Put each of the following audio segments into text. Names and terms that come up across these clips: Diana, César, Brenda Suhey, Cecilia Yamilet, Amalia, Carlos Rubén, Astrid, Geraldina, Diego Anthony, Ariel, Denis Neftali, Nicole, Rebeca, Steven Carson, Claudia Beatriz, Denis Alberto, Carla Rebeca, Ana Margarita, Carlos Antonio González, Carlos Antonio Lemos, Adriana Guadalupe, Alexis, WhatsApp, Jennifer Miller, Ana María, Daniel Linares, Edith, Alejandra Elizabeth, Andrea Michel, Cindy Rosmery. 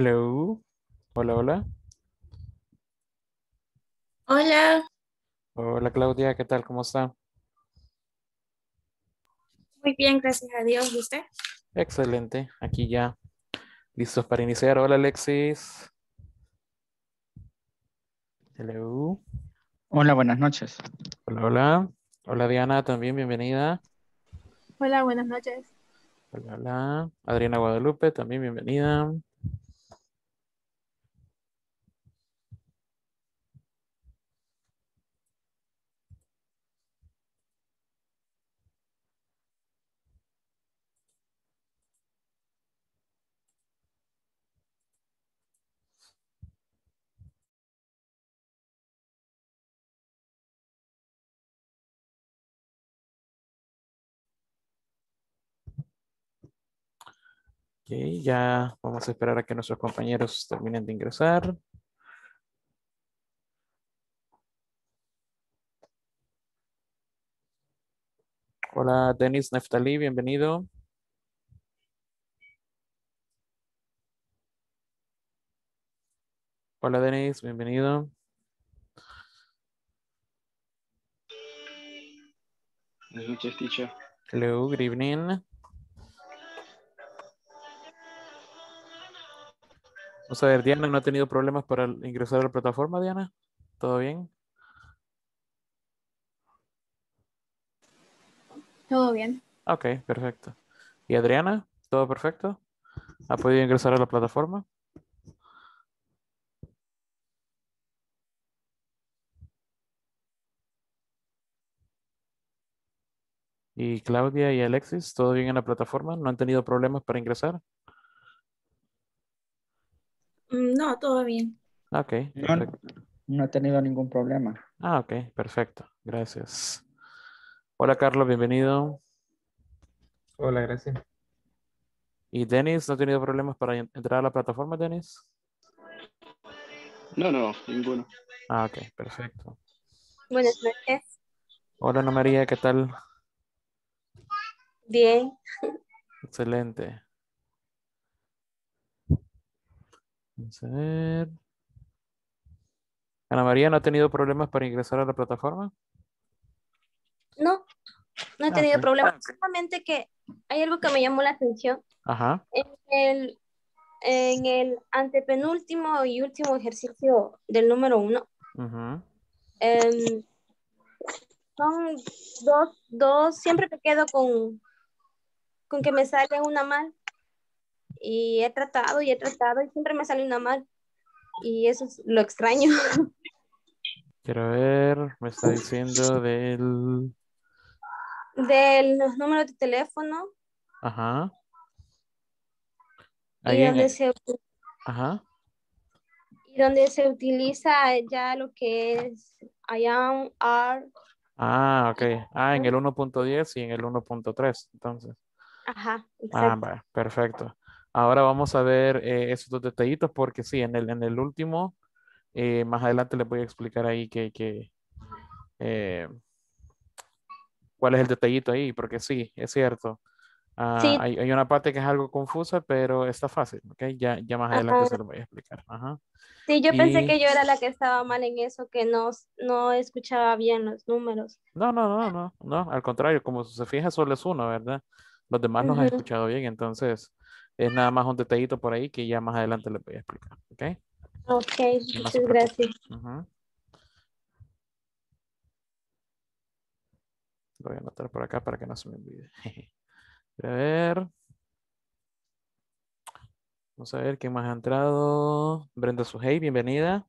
Hello. Hola, hola. Hola. Hola, Claudia. ¿Qué tal? ¿Cómo está? Muy bien, gracias a Dios. ¿Y usted? Excelente. Aquí ya listos para iniciar. Hola, Alexis. Hello. Hola, buenas noches. Hola, hola. Hola, Diana. También bienvenida. Hola, buenas noches. Hola, hola. Adriana Guadalupe. También bienvenida. Okay, ya vamos a esperar a que nuestros compañeros terminen de ingresar. Hola, Denis Neftali, bienvenido. Hola, Denis, bienvenido. Buenas noches, teacher. Hello, good evening. Vamos a ver, Diana, ¿no ha tenido problemas para ingresar a la plataforma, Diana? ¿Todo bien? Todo bien. Ok, perfecto. ¿Y Adriana? ¿Todo perfecto? ¿Ha podido ingresar a la plataforma? ¿Y Claudia y Alexis? ¿Todo bien en la plataforma? ¿No han tenido problemas para ingresar? No, todo bien. Ok. No he tenido ningún problema. Ah, ok. Perfecto. Gracias. Hola, Carlos. Bienvenido. Hola, gracias. ¿Y Denis? ¿No ha tenido problemas para entrar a la plataforma, Denis? No, ninguno. Ah, ok. Perfecto. Buenas noches. Hola, Ana María. ¿Qué tal? Bien. Excelente. Vamos a ver. Ana María, ¿no ha tenido problemas para ingresar a la plataforma? No he tenido problemas. Solamente que hay algo que me llamó la atención. Ajá. En el antepenúltimo y último ejercicio del número 1. Uh-huh. Son dos. Siempre me quedo con que me sale una mal. Y he tratado y siempre me sale una mal. Y eso es lo extraño. Quiero ver, me está diciendo de los números de teléfono. Ajá. Ahí y Ajá. Y donde se utiliza ya lo que es I am, are. Ah, ok. Ah, en el 1.10 y en el 1.3, entonces. Ajá, exacto. Ah, vale, perfecto. Ahora vamos a ver esos dos detallitos porque sí, en el último, más adelante les voy a explicar ahí cuál es el detallito ahí, porque sí, es cierto. Ah, sí. Hay una parte que es algo confusa, pero está fácil, ¿ok? Ya más adelante se lo voy a explicar. Ajá. Sí, yo pensé que yo era la que estaba mal en eso, que no escuchaba bien los números. No, al contrario, como se fija solo es uno, ¿verdad? Los demás nos han escuchado bien, entonces... Es nada más un detallito por ahí que ya más adelante les voy a explicar, ¿ok? Ok, muchas gracias. Uh-huh. Lo voy a anotar por acá para que no se me olvide. A ver. Vamos a ver quién más ha entrado. Brenda Suhey, bienvenida.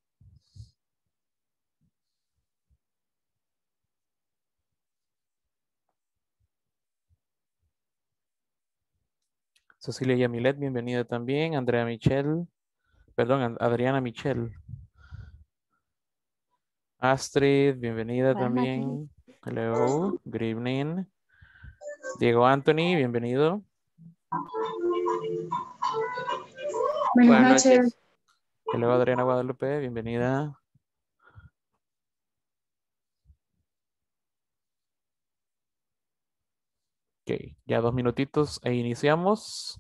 Cecilia Yamilet, bienvenida también. Andrea Michel, perdón, Adriana Michel. Astrid, bienvenida también. Hello, good evening. Diego Anthony, bienvenido. Buenas noches. Hello, Adriana Guadalupe, bienvenida. Okay, ya 2 minutitos e iniciamos.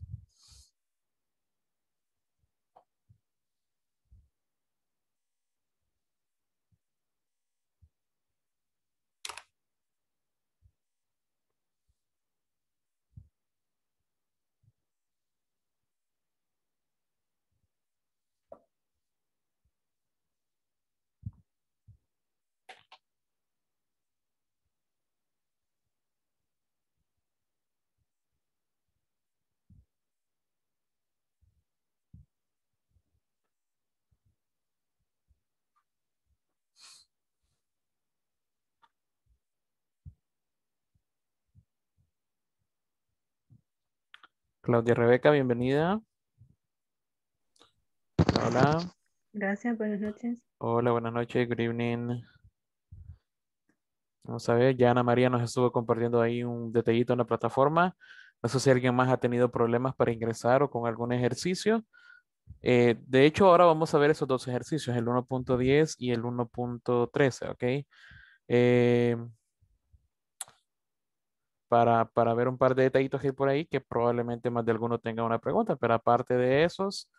Claudia Rebeca, bienvenida. Hola. Gracias, buenas noches. Hola, buenas noches, good evening. Vamos a ver, ya Ana María nos estuvo compartiendo ahí un detallito en la plataforma. No sé si alguien más ha tenido problemas para ingresar o con algún ejercicio. De hecho, ahora vamos a ver esos dos ejercicios, el 1.10 y el 1.13, ¿ok? Para ver un par de detallitos que hay por ahí, que probablemente más de alguno tenga una pregunta, pero aparte de esos,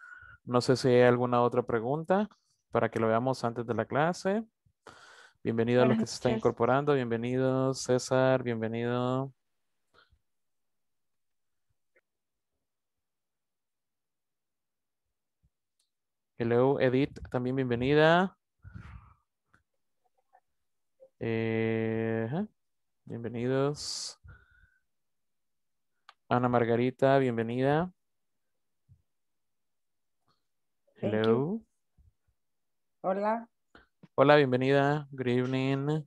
no sé si hay alguna otra pregunta para que lo veamos antes de la clase. Bienvenido a los que se están incorporando, bienvenido César, bienvenido. Hello, Edith, también bienvenida. Bienvenidos. Ana Margarita, bienvenida. Hello. Hola. Hola, bienvenida. Good evening.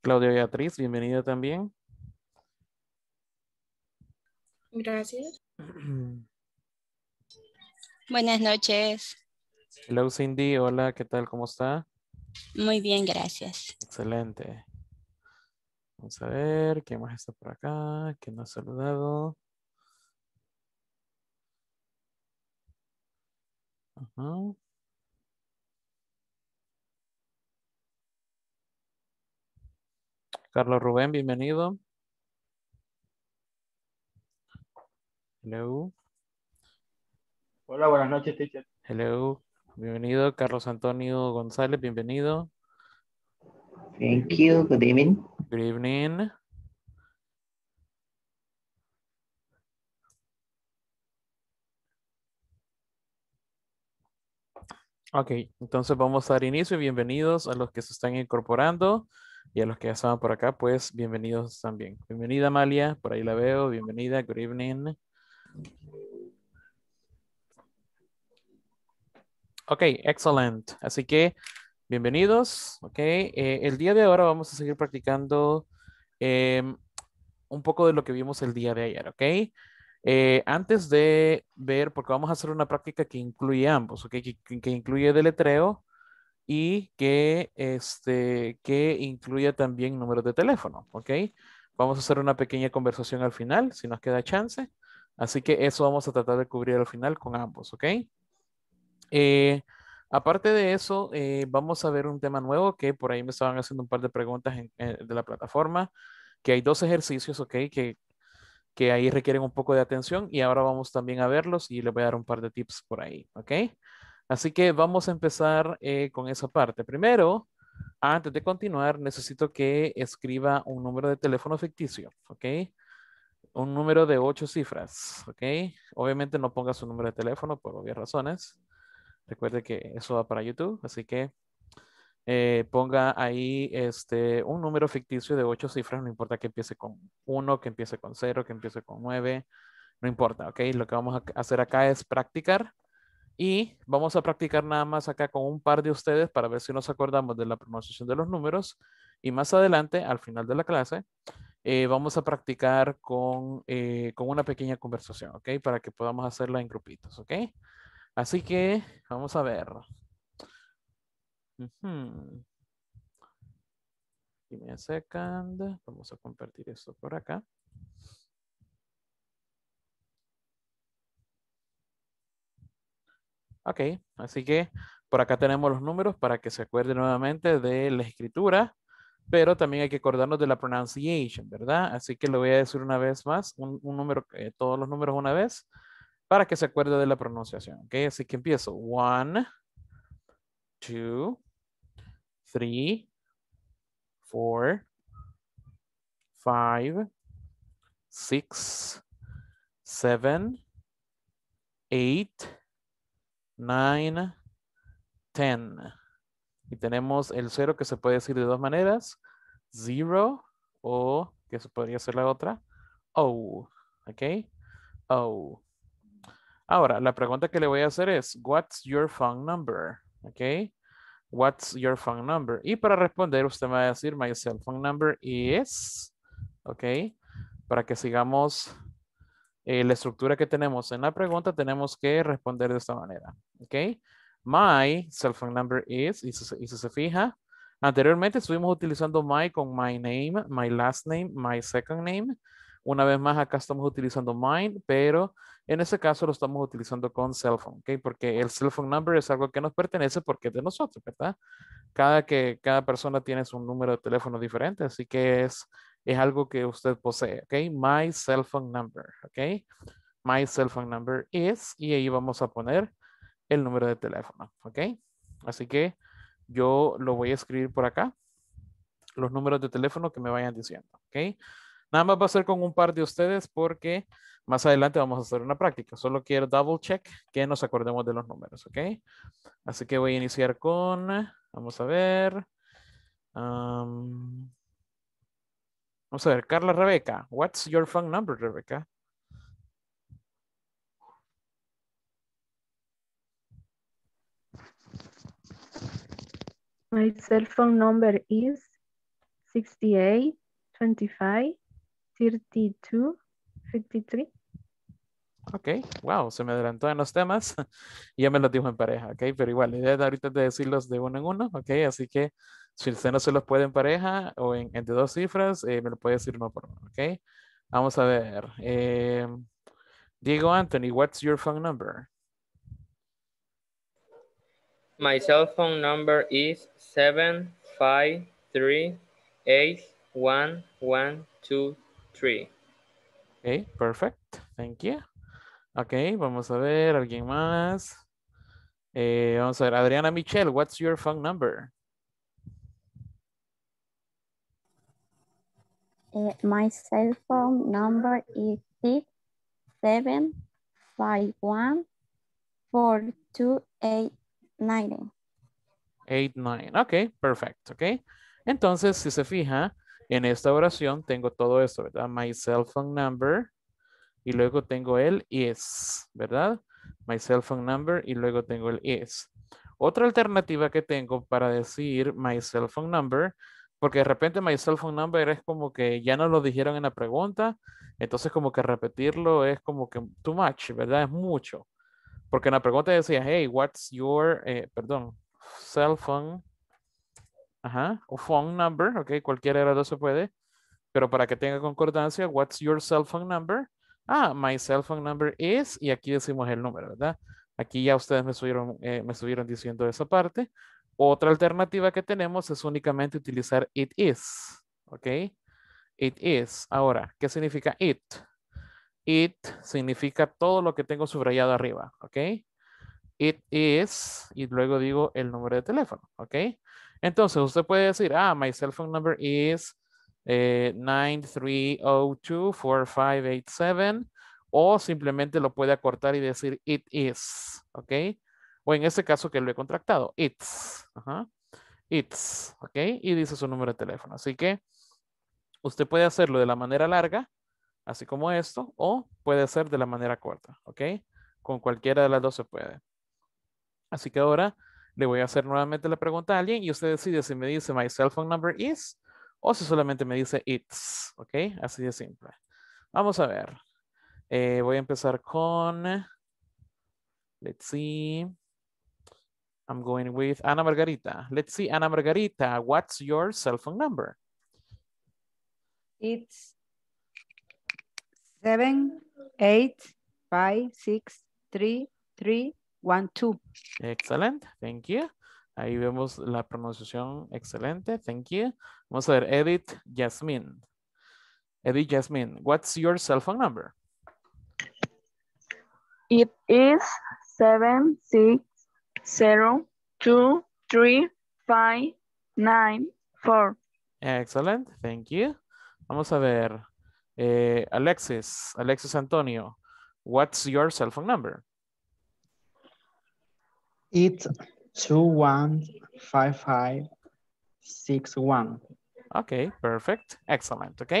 Claudia Beatriz, bienvenida también. Gracias. Buenas noches. Hello, Cindy. Hola, ¿qué tal? ¿Cómo está? Muy bien, gracias. Excelente. Vamos a ver, ¿quién más está por acá? ¿Quién nos ha saludado? Uh-huh. Carlos Rubén, bienvenido. Hello. Hola, buenas noches, teacher. Hello. Bienvenido, Carlos Antonio González, bienvenido. Thank you, good evening. Good evening. Ok, entonces vamos a dar inicio y bienvenidos a los que se están incorporando y a los que ya estaban por acá, pues bienvenidos también. Bienvenida, Amalia, por ahí la veo, bienvenida, good evening. Ok, excelente. Así que, bienvenidos. Ok, el día de ahora vamos a seguir practicando un poco de lo que vimos el día de ayer, ok. Antes de ver, porque vamos a hacer una práctica que incluye ambos, ok, que incluye deletreo y que incluya también números de teléfono, ok. Vamos a hacer una pequeña conversación al final, si nos queda chance. Así que eso vamos a tratar de cubrir al final con ambos, ok. Aparte de eso, vamos a ver un tema nuevo que por ahí me estaban haciendo un par de preguntas de la plataforma, que hay dos ejercicios, ok, que ahí requieren un poco de atención y ahora vamos también a verlos y les voy a dar un par de tips por ahí, ok. Así que vamos a empezar con esa parte. Primero, antes de continuar, necesito que escriba un número de teléfono ficticio, ok. Un número de 8 cifras, ok. Obviamente no ponga su número de teléfono por obvias razones. Recuerde que eso va para YouTube, así que ponga ahí un número ficticio de 8 cifras, no importa que empiece con 1, que empiece con 0, que empiece con 9, no importa, ¿ok? Lo que vamos a hacer acá es practicar y vamos a practicar nada más acá con un par de ustedes para ver si nos acordamos de la pronunciación de los números y más adelante, al final de la clase, vamos a practicar con una pequeña conversación, ¿ok? Para que podamos hacerla en grupitos, ¿ok? Así que vamos a ver. Uh-huh. Give me a second. Vamos a compartir esto por acá. Ok, así que por acá tenemos los números para que se acuerden nuevamente de la escritura, pero también hay que acordarnos de la pronunciation, ¿verdad? Así que le voy a decir una vez más, un número, todos los números una vez, para que se acuerde de la pronunciación, ¿ok? Así que empiezo. 1, 2, 3, 4, 5, 6, 7, 8, 9, 10. Y tenemos el 0 que se puede decir de dos maneras. 0 o, que se podría ser la otra, O, ¿ok? O. Ahora, la pregunta que le voy a hacer es, what's your phone number? ¿Ok? What's your phone number? Y para responder, usted me va a decir, my cell phone number is, ok, para que sigamos la estructura que tenemos en la pregunta, tenemos que responder de esta manera, ok. My cell phone number is, y si se fija, anteriormente estuvimos utilizando my con my name, my last name, my second name. Una vez más acá estamos utilizando mine, pero en ese caso lo estamos utilizando con cell phone, ¿ok? Porque el cell phone number es algo que nos pertenece porque es de nosotros, ¿verdad? Cada persona tiene su número de teléfono diferente, así que es algo que usted posee, ¿ok? My cell phone number, ¿ok? My cell phone number is, y ahí vamos a poner el número de teléfono, ¿ok? Así que yo lo voy a escribir por acá, los números de teléfono que me vayan diciendo, ¿ok? Nada más va a ser con un par de ustedes porque más adelante vamos a hacer una práctica. Solo quiero double check que nos acordemos de los números, ¿ok? Así que voy a iniciar con, vamos a ver. Vamos a ver, Carla Rebeca. What's your phone number, Rebeca? My cell phone number is 68 25 32 53. Ok, wow, se me adelantó en los temas. Ya me los dijo en pareja, ok, pero igual, la idea de ahorita es de decirlos de uno en uno, ok, así que si usted no se los puede en pareja o entre dos cifras, me lo puede decir uno por uno, ok. Vamos a ver. Diego Anthony, what's your phone number? My cell phone number is 753 81123. Ok, perfect. Thank you. Ok, vamos a ver, ¿alguien más? Vamos a ver, Adriana Michel, what's your phone number? My cell phone number is 67514289. Ok, perfect. Ok, entonces si se fija, en esta oración tengo todo esto, ¿verdad? My cell phone number y luego tengo el is, ¿verdad? My cell phone number y luego tengo el is. Otra alternativa que tengo para decir my cell phone number, porque de repente my cell phone number es como que ya no lo dijeron en la pregunta, entonces como que repetirlo es como que too much, ¿verdad? Es mucho. Porque en la pregunta decía, hey, what's your, cell phone. Ajá, o phone number, ok, cualquiera de las dos se puede, pero para que tenga concordancia, what's your cell phone number? Ah, my cell phone number is, y aquí decimos el número, ¿verdad? Aquí ya ustedes me estuvieron diciendo esa parte. Otra alternativa que tenemos es únicamente utilizar it is, ok, it is. Ahora, ¿qué significa it? It significa todo lo que tengo subrayado arriba, ok, it is, y luego digo el número de teléfono, ok. Entonces, usted puede decir, my cell phone number is 93024587, o simplemente lo puede acortar y decir it is, ¿ok? O en este caso que lo he contractado, it's, it's, ¿ok? Y dice su número de teléfono. Así que usted puede hacerlo de la manera larga, así como esto, o puede ser de la manera corta, ¿ok? Con cualquiera de las dos se puede. Así que ahora le voy a hacer nuevamente la pregunta a alguien y usted decide si me dice my cell phone number is o si solamente me dice it's, ¿ok? Así de simple. Vamos a ver. Voy a empezar con, let's see, I'm going with Ana Margarita. Let's see, Ana Margarita, what's your cell phone number? It's 7856331. Excelente, thank you. Ahí vemos la pronunciación, excelente, thank you. Vamos a ver, Edith Yasmin. Edith Yasmin, what's your cell phone number? It is 7602359 4. Excellent, thank you. Vamos a ver, Alexis Antonio, what's your cell phone number? It's 215561. Ok, perfect, excelente, ok.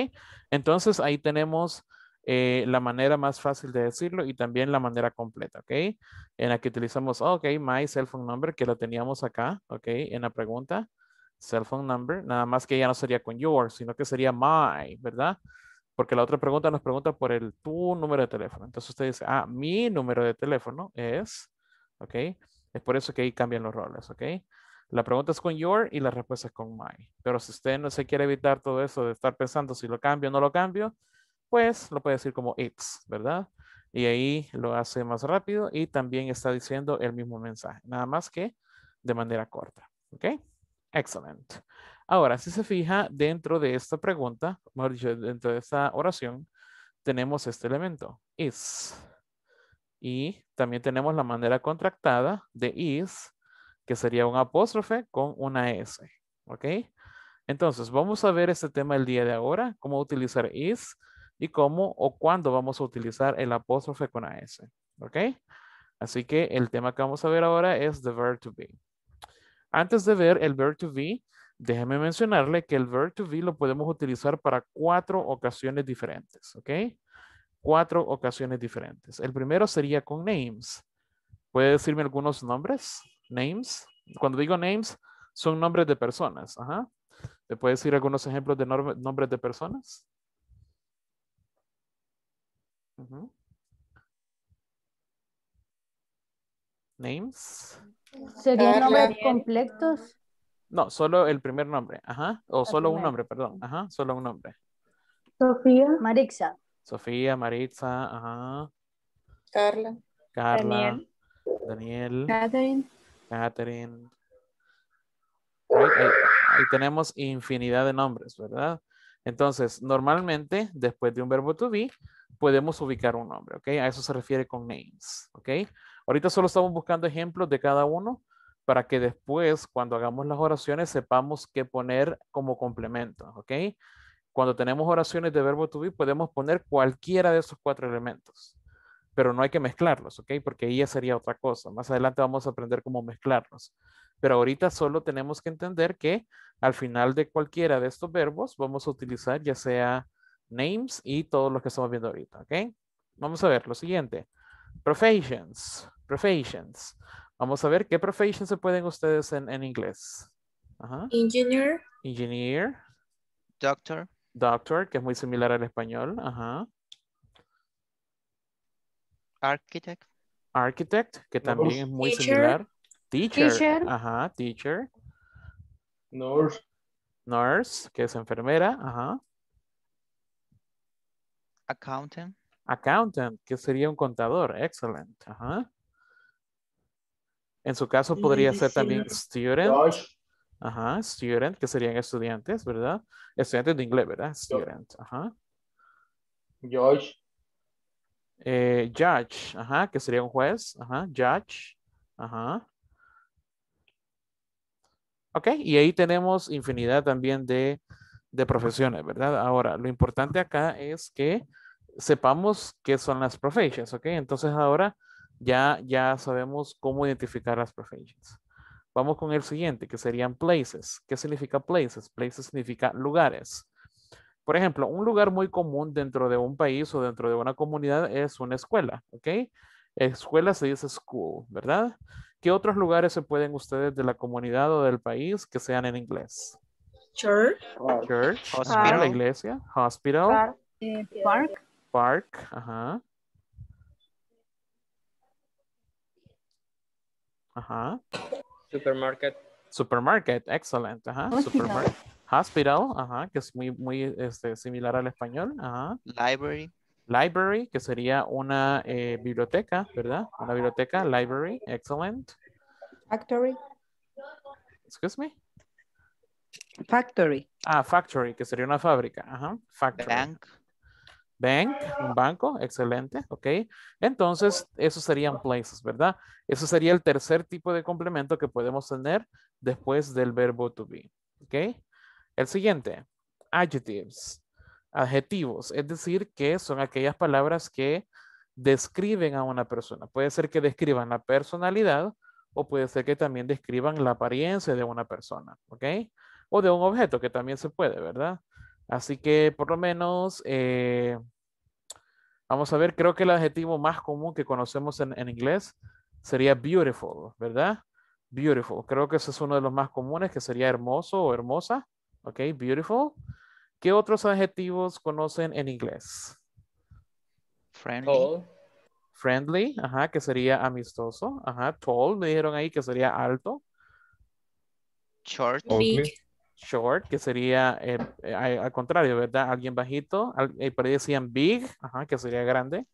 Entonces ahí tenemos la manera más fácil de decirlo y también la manera completa, ¿ok? En la que utilizamos, ok, my cell phone number, que lo teníamos acá, ¿ok? En la pregunta, cell phone number, nada más que ya no sería con your, sino que sería my, ¿verdad? Porque la otra pregunta nos pregunta por el tu número de teléfono. Entonces usted dice, ah, mi número de teléfono es, ¿ok? Es por eso que ahí cambian los roles, ¿ok? La pregunta es con your y la respuesta es con my. Pero si usted no se quiere evitar todo eso de estar pensando si lo cambio o no lo cambio, pues lo puede decir como it's, ¿verdad? Y ahí lo hace más rápido y también está diciendo el mismo mensaje, nada más que de manera corta, ¿ok? Excelente. Ahora, si se fija, dentro de esta pregunta, mejor dicho, dentro de esta oración, tenemos este elemento, is. Y también tenemos la manera contractada de is, que sería un apóstrofe con una S, ¿ok? Entonces, vamos a ver este tema el día de ahora, cómo utilizar is y cómo o cuándo vamos a utilizar el apóstrofe con una S, ¿ok? Así que el tema que vamos a ver ahora es the verb to be. Antes de ver el verb to be, déjeme mencionarle que el verb to be lo podemos utilizar para 4 ocasiones diferentes, ¿ok? 4 ocasiones diferentes. El primero sería con names. ¿Puede decirme algunos nombres? Names. Cuando digo names, son nombres de personas. Ajá. ¿Me puede decir algunos ejemplos de nombres de personas? Uh-huh. Names. ¿Serían nombres completos? No, solo el primer nombre, ajá, o solo un nombre, perdón, ajá, solo un nombre. Sofía, Maritza. Sofía, Maritza, ajá. Carla. Carla. Daniel. Catherine. Ahí tenemos infinidad de nombres, ¿verdad? Entonces, normalmente, después de un verbo to be, podemos ubicar un nombre, ¿ok? A eso se refiere con names, ¿ok? Ahorita solo estamos buscando ejemplos de cada uno, para que después, cuando hagamos las oraciones, sepamos qué poner como complemento, ¿ok? Cuando tenemos oraciones de verbo to be, podemos poner cualquiera de esos 4 elementos, pero no hay que mezclarlos, ¿ok? Porque ahí ya sería otra cosa. Más adelante vamos a aprender cómo mezclarlos. Pero ahorita solo tenemos que entender que al final de cualquiera de estos verbos, vamos a utilizar ya sea names y todos los que estamos viendo ahorita, ¿ok? Vamos a ver lo siguiente. Professions. Professions. Vamos a ver qué profesión se pueden ustedes en inglés. Ajá. Engineer. Engineer. Doctor. Doctor, que es muy similar al español. Ajá. Architect. Architect, que también es muy similar. Teacher. Ajá, teacher. Nurse. Nurse, que es enfermera. Ajá. Accountant. Accountant, que sería un contador. Excelente. Ajá. En su caso podría ser también student. Ajá, student, que serían estudiantes, ¿verdad? Estudiantes de inglés, ¿verdad? Student, ajá. Judge. Judge, ajá, que sería un juez. Ajá, judge, ajá. Ok, y ahí tenemos infinidad también de profesiones, ¿verdad? Ahora, lo importante acá es que sepamos qué son las profesiones, ¿ok? Entonces ahora... Ya sabemos cómo identificar las professions. Vamos con el siguiente, que serían places. ¿Qué significa places? Places significa lugares. Por ejemplo, un lugar muy común dentro de un país o dentro de una comunidad es una escuela, ¿ok? Escuela se dice school, ¿verdad? ¿Qué otros lugares se pueden ustedes de la comunidad o del país que sean en inglés? Church. Church. Hospital. La iglesia. Hospital. Park. Park, ajá. Ajá. Supermarket. Supermarket, excelente. Ajá. Supermarket. Hospital, ajá, que es muy similar al español. Ajá. Library. Library, que sería una biblioteca, ¿verdad? Una biblioteca, library, excelente. Factory. Excuse me. Factory. Ah, factory, que sería una fábrica. Ajá. Factory. Bank. Bank, un banco, excelente, ok. Entonces, esos serían places, ¿verdad? Eso sería el tercer tipo de complemento que podemos tener después del verbo to be, ok. El siguiente, adjectives, adjetivos, es decir, que son aquellas palabras que describen a una persona. Puede ser que describan la personalidad o puede ser que también describan la apariencia de una persona, ok. O de un objeto, que también se puede, ¿verdad? Así que por lo menos Vamos a ver, creo que el adjetivo más común que conocemos en inglés sería beautiful, ¿verdad? Beautiful, creo que ese es uno de los más comunes, que sería hermoso o hermosa. Ok, beautiful. ¿Qué otros adjetivos conocen en inglés? Friendly. Tall. Friendly, ajá, que sería amistoso. Ajá, tall, me dijeron ahí que sería alto. Short. Big. Short, que sería al contrario, ¿verdad? Alguien bajito, por ahí decían big, ajá, que sería grande.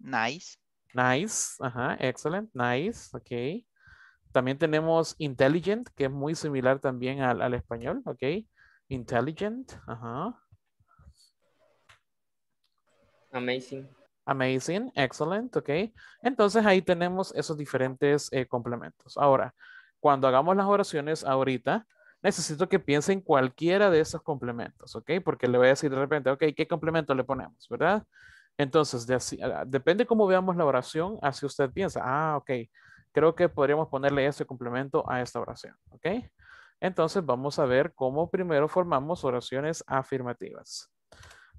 Nice. Nice, ajá, excellent, nice, ok. También tenemos intelligent, que es muy similar también al español, ok. Intelligent, ajá. Amazing. Amazing, excellent, ok. Entonces ahí tenemos esos diferentes complementos. Ahora, cuando hagamos las oraciones ahorita, necesito que piensen cualquiera de esos complementos, ¿ok? Porque le voy a decir de repente, ok, ¿qué complemento le ponemos, verdad? Entonces, depende cómo veamos la oración, así usted piensa, ah, ok, creo que podríamos ponerle ese complemento a esta oración, ¿ok? Entonces, vamos a ver cómo primero formamos oraciones afirmativas.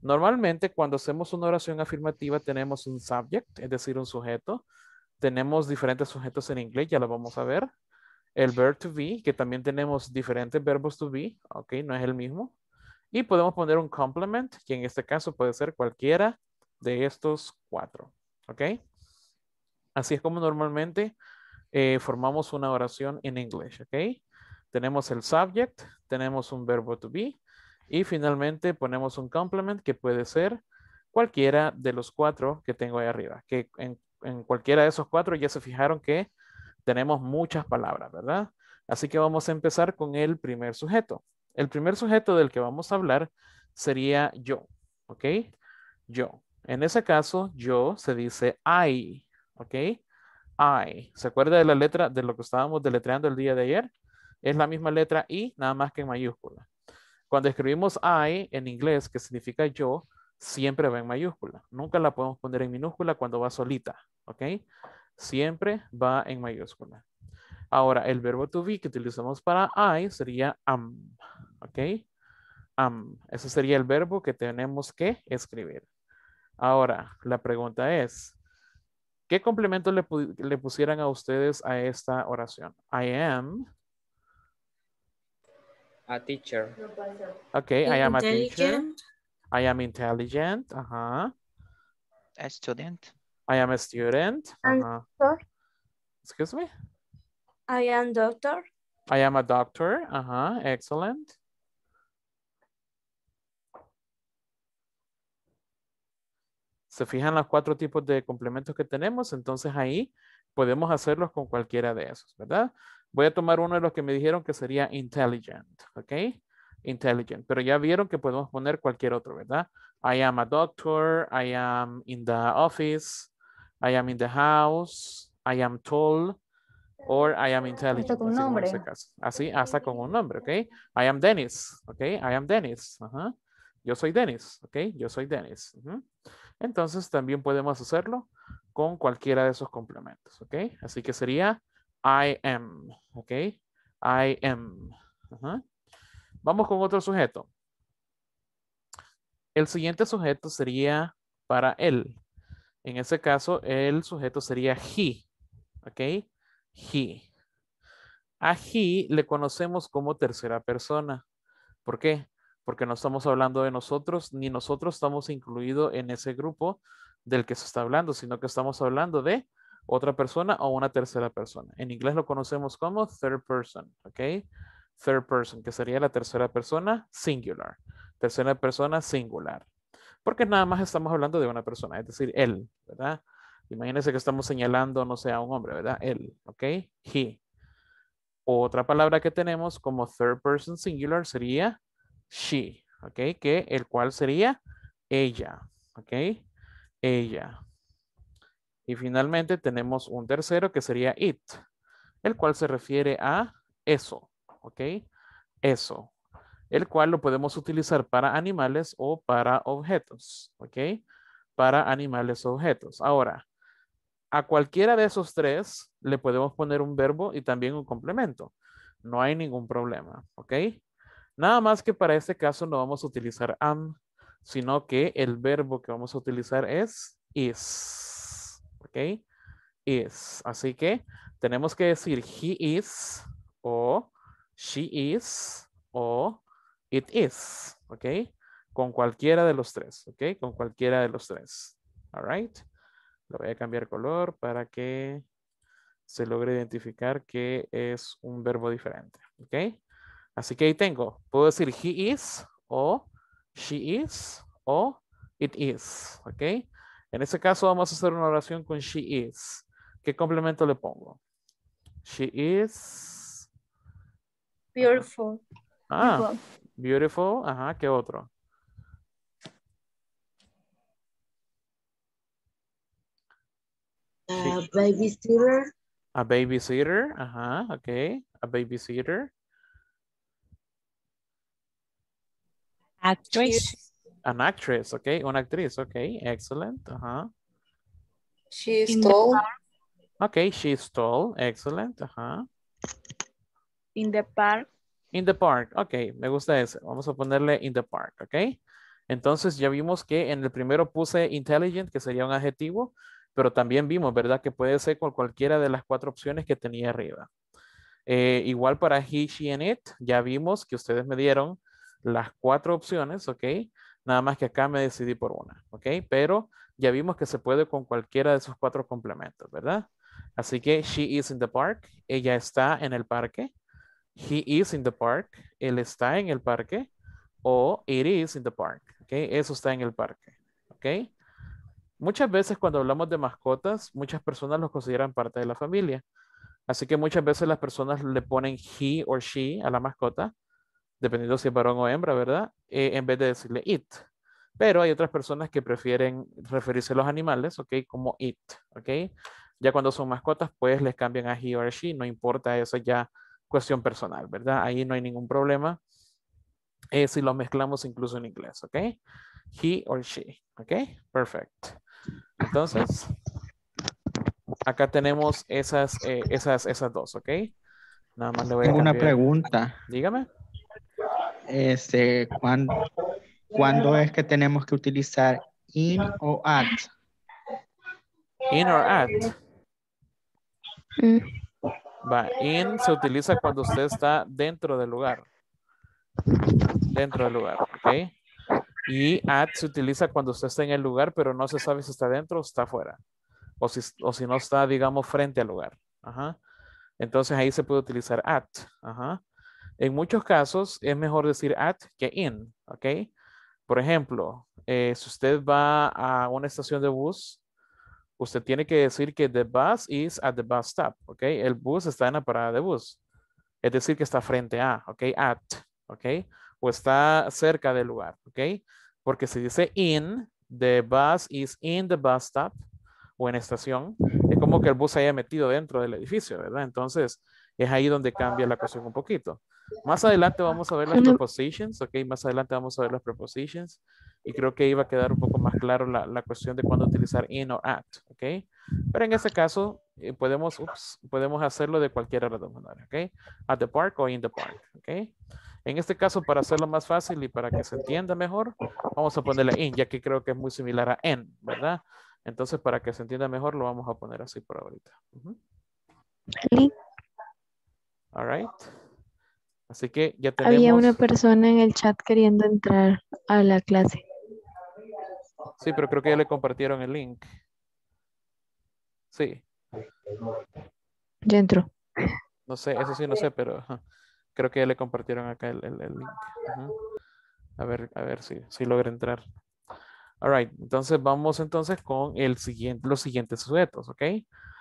Normalmente, cuando hacemos una oración afirmativa, tenemos un subject, es decir, un sujeto. Tenemos diferentes sujetos en inglés, ya lo vamos a ver. El verb to be, que también tenemos diferentes verbos to be, ok, no es el mismo. Y podemos poner un complement, que en este caso puede ser cualquiera de estos cuatro, ok. Así es como normalmente formamos una oración en inglés, ok. Tenemos el subject, tenemos un verbo to be, y finalmente ponemos un complement que puede ser cualquiera de los cuatro que tengo ahí arriba. Que en cualquiera de esos cuatro ya se fijaron que tenemos muchas palabras, ¿verdad? Así que vamos a empezar con el primer sujeto. El primer sujeto del que vamos a hablar sería yo, ¿ok? Yo. En ese caso, yo se dice I, ¿ok? I. ¿Se acuerda de la letra de lo que estábamos deletreando el día de ayer? Es la misma letra I, nada más que en mayúscula. Cuando escribimos I en inglés, que significa yo, siempre va en mayúscula. Nunca la podemos poner en minúscula cuando va solita, ¿ok? Siempre va en mayúscula. Ahora, el verbo to be que utilizamos para I sería am. ¿Ok? Am. Ese sería el verbo que tenemos que escribir. Ahora, la pregunta es, ¿qué complemento le pusieran a ustedes a esta oración? I am a teacher. Ok, I am a teacher. I am intelligent. Ajá. A student. I am a student. Uh-huh. Excuse me? I am doctor. I am a doctor. Uh-huh. Excellent. Se fijan los cuatro tipos de complementos que tenemos, entonces ahí podemos hacerlos con cualquiera de esos, ¿verdad? Voy a tomar uno de los que me dijeron que sería intelligent, ¿ok? Intelligent, pero ya vieron que podemos poner cualquier otro, ¿verdad? I am a doctor, I am in the office, I am in the house, I am tall, or I am intelligent. Hasta con un nombre. Así, hasta con un nombre, ¿ok? I am Dennis, ¿ok? I am Dennis. Uh-huh. Yo soy Dennis, ¿ok? Yo soy Dennis. Uh-huh. Entonces, también podemos hacerlo con cualquiera de esos complementos, ¿ok? Así que sería I am, ¿ok? I am. Uh-huh. Vamos con otro sujeto. El siguiente sujeto sería para él. En ese caso, el sujeto sería he. ¿Ok? He. A he le conocemos como tercera persona. ¿Por qué? Porque no estamos hablando de nosotros, ni nosotros estamos incluidos en ese grupo del que se está hablando, sino que estamos hablando de otra persona o una tercera persona. En inglés lo conocemos como third person. ¿Ok? Third person, que sería la tercera persona singular. Tercera persona singular. Porque nada más estamos hablando de una persona, es decir, él, ¿verdad? Imagínense que estamos señalando, no sé, a un hombre, ¿verdad? Él, ¿ok? He. Otra palabra que tenemos como third person singular sería she, ¿ok? Que el cual sería ella, ¿ok? Ella. Y finalmente tenemos un tercero que sería it, el cual se refiere a eso, ¿ok? Eso. El cual lo podemos utilizar para animales o para objetos, ¿ok? Para animales o objetos. Ahora, a cualquiera de esos tres le podemos poner un verbo y también un complemento. No hay ningún problema, ¿ok? Nada más que para este caso no vamos a utilizar am, sino que el verbo que vamos a utilizar es is. ¿Ok? Is. Así que tenemos que decir he is o she is o it is. ¿Ok? Con cualquiera de los tres. ¿Ok? Con cualquiera de los tres. All right. Lo voy a cambiar color para que se logre identificar que es un verbo diferente. ¿Ok? Así que ahí tengo. Puedo decir he is o she is o it is. ¿Ok? En este caso vamos a hacer una oración con she is. ¿Qué complemento le pongo? She is beautiful. Ah, beautiful. Ajá, ¿qué otro? A babysitter. A babysitter. Ajá, ok. A babysitter. Actress. An actress, ok. Una actriz, ok. Excellent. Ajá. She is tall. Okay, she's tall. Excellent. Ajá. In the park. In the park. Ok, me gusta ese. Vamos a ponerle in the park, ok. Entonces ya vimos que en el primero puse intelligent, que sería un adjetivo, pero también vimos, ¿verdad? Que puede ser con cualquiera de las cuatro opciones que tenía arriba. Igual para he, she, and it, ya vimos que ustedes me dieron las cuatro opciones, ¿ok? Nada más que acá me decidí por una, ¿ok? Pero ya vimos que se puede con cualquiera de esos cuatro complementos, ¿verdad? Así que she is in the park, ella está en el parque. He is in the park, él está en el parque. O it is in the park, ¿ok? Eso está en el parque, ¿ok? Muchas veces cuando hablamos de mascotas, muchas personas los consideran parte de la familia. Así que muchas veces las personas le ponen he o she a la mascota, dependiendo si es varón o hembra, ¿verdad? En vez de decirle it. Pero hay otras personas que prefieren referirse a los animales, ¿ok? Como it, ¿ok? Ya cuando son mascotas, pues les cambian a he o she, no importa, eso ya cuestión personal, ¿verdad? Ahí no hay ningún problema si los mezclamos incluso en inglés, ¿ok? He or she, ¿ok? Perfecto. Entonces, acá tenemos esas dos, ¿ok? Nada más le voy a cambiar. Una pregunta. Dígame. ¿Cuándo es que tenemos que utilizar in o at? In or at. Va, in se utiliza cuando usted está dentro del lugar. Dentro del lugar, ¿ok? Y at se utiliza cuando usted está en el lugar, pero no se sabe si está dentro o está afuera. O si no está, digamos, frente al lugar. Ajá. Entonces ahí se puede utilizar at. Ajá. En muchos casos es mejor decir at que in. ¿Ok? Por ejemplo, si usted va a una estación de bus, usted tiene que decir que the bus is at the bus stop. ¿Ok? El bus está en la parada de bus. Es decir, que está frente a. ¿Ok? At. ¿Ok? O está cerca del lugar, ¿ok? Porque si dice in, the bus is in the bus stop, o en estación, es como que el bus se haya metido dentro del edificio, ¿verdad? Entonces, es ahí donde cambia la cuestión un poquito. Más adelante vamos a ver las prepositions, ¿ok? Más adelante vamos a ver las prepositions, y creo que iba a quedar un poco más claro la cuestión de cuándo utilizar in o at, ¿ok? Pero en este caso, podemos hacerlo de cualquiera de las dos maneras, ¿ok? At the park o in the park, ¿ok? En este caso, para hacerlo más fácil y para que se entienda mejor, vamos a ponerle in, ya que creo que es muy similar a en, ¿verdad? Entonces, para que se entienda mejor, lo vamos a poner así por ahorita. All right. Así que ya tenemos... Había una persona en el chat queriendo entrar a la clase. Sí, pero creo que ya le compartieron el link. Sí. Ya entró. No sé, eso sí no sé, pero... Creo que ya le compartieron acá el link. A ver si logra entrar. All right. Entonces vamos con los siguientes sujetos, ¿ok?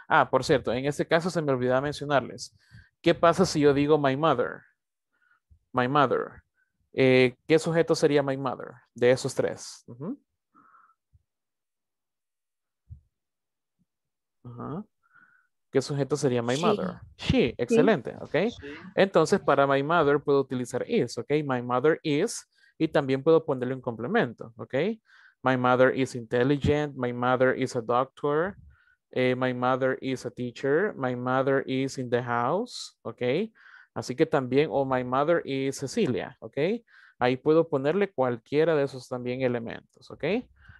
Ah, por cierto, en este caso se me olvidaba mencionarles. ¿Qué pasa si yo digo my mother? My mother. ¿Qué sujeto sería my mother? De esos tres. ¿Qué sujeto sería my mother? She. Excelente, ¿ok? She. Entonces, para my mother puedo utilizar is, ¿ok? My mother is, y también puedo ponerle un complemento, ¿ok? My mother is intelligent, my mother is a doctor, my mother is a teacher, my mother is in the house, ¿ok? Así que también, my mother is Cecilia, ¿ok? Ahí puedo ponerle cualquiera de esos también elementos, ¿ok?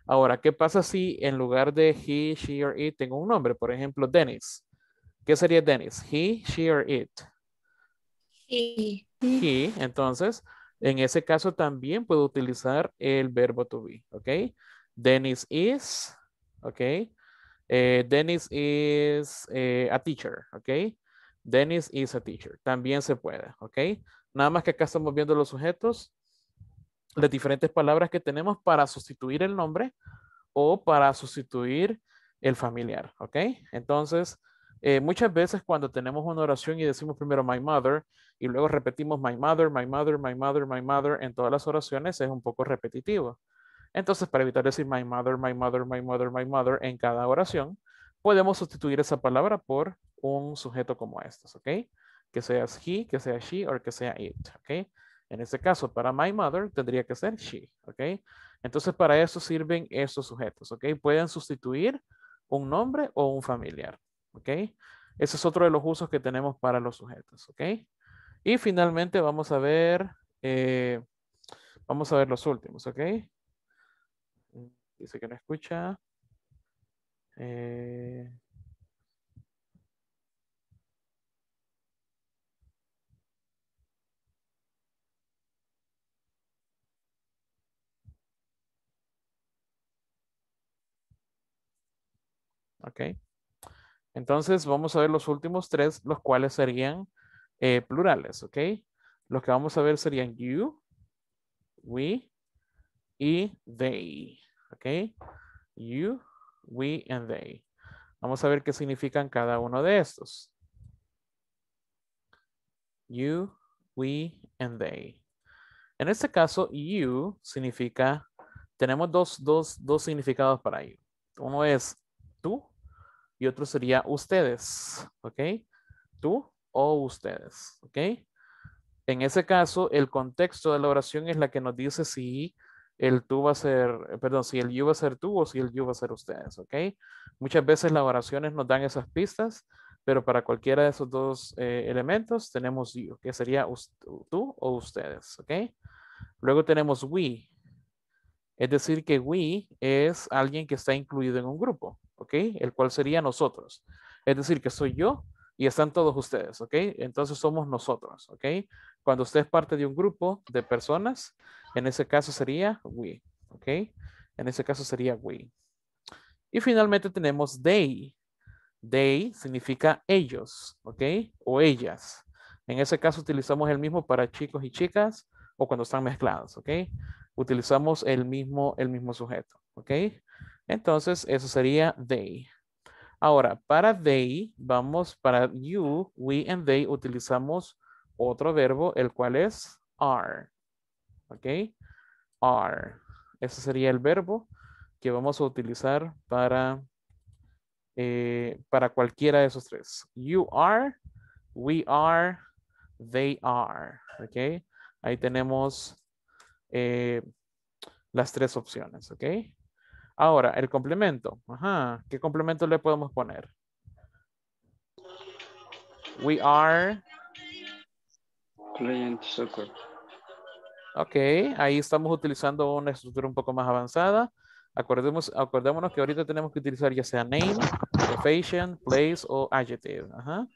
Ahora, ¿qué pasa si en lugar de he, she, or it tengo un nombre? Por ejemplo, Denis. ¿Qué sería Denis? He, she, or it. He. He, entonces, en ese caso también puedo utilizar el verbo to be, ¿ok? Denis is, ¿ok? Denis is a teacher, ¿ok? Denis is a teacher. También se puede, ¿ok? Nada más que acá estamos viendo los sujetos, las diferentes palabras que tenemos para sustituir el nombre o para sustituir el familiar, ¿ok? Entonces, muchas veces cuando tenemos una oración y decimos primero my mother y luego repetimos my mother, my mother, my mother, my mother en todas las oraciones es un poco repetitivo. Entonces, para evitar decir my mother, my mother, my mother, my mother en cada oración, podemos sustituir esa palabra por un sujeto como estos, ¿ok? Que sea he, que sea she, o que sea it, ¿ok? En este caso, para my mother tendría que ser she, ¿ok? Entonces, para eso sirven estos sujetos, ¿ok? Pueden sustituir un nombre o un familiar, ¿ok? Ese es otro de los usos que tenemos para los sujetos, ¿ok? Y finalmente vamos a ver los últimos, ¿ok? Dice que no escucha. Ok. Entonces vamos a ver los últimos tres, los cuales serían plurales, ¿ok? Los que vamos a ver serían you, we y they, ¿ok? You, we and they. Vamos a ver qué significan cada uno de estos. You, we and they. En este caso, you significa, tenemos dos significados para you. Uno es tú y otro sería ustedes, ¿ok? Tú o ustedes, ¿ok? En ese caso, el contexto de la oración es la que nos dice si el tú va a ser, perdón, si el you va a ser tú o si el you va a ser ustedes, ¿ok? Muchas veces las oraciones nos dan esas pistas, pero para cualquiera de esos dos elementos tenemos you, que sería tú o ustedes, ¿ok? Luego tenemos we, es decir que we es alguien que está incluido en un grupo, ¿ok? El cual sería nosotros, es decir que soy yo y están todos ustedes, ¿ok? Entonces somos nosotros, ¿ok? Cuando usted es parte de un grupo de personas, en ese caso sería we, ¿ok? En ese caso sería we. Y finalmente tenemos they. They significa ellos, ¿ok? O ellas. En ese caso utilizamos el mismo para chicos y chicas o cuando están mezclados, ¿ok? Utilizamos el mismo sujeto, ¿ok? Entonces eso sería they. Ahora, para they, para you, we and they, utilizamos otro verbo, el cual es are, ¿ok? Are. Ese sería el verbo que vamos a utilizar para cualquiera de esos tres. You are, we are, they are, ¿ok? Ahí tenemos las tres opciones, ¿ok? Ahora, el complemento. Ajá. ¿Qué complemento le podemos poner? We are playing soccer. Ok, ahí estamos utilizando una estructura un poco más avanzada. Acordémonos que ahorita tenemos que utilizar ya sea name, profession, place o adjective. Ajá.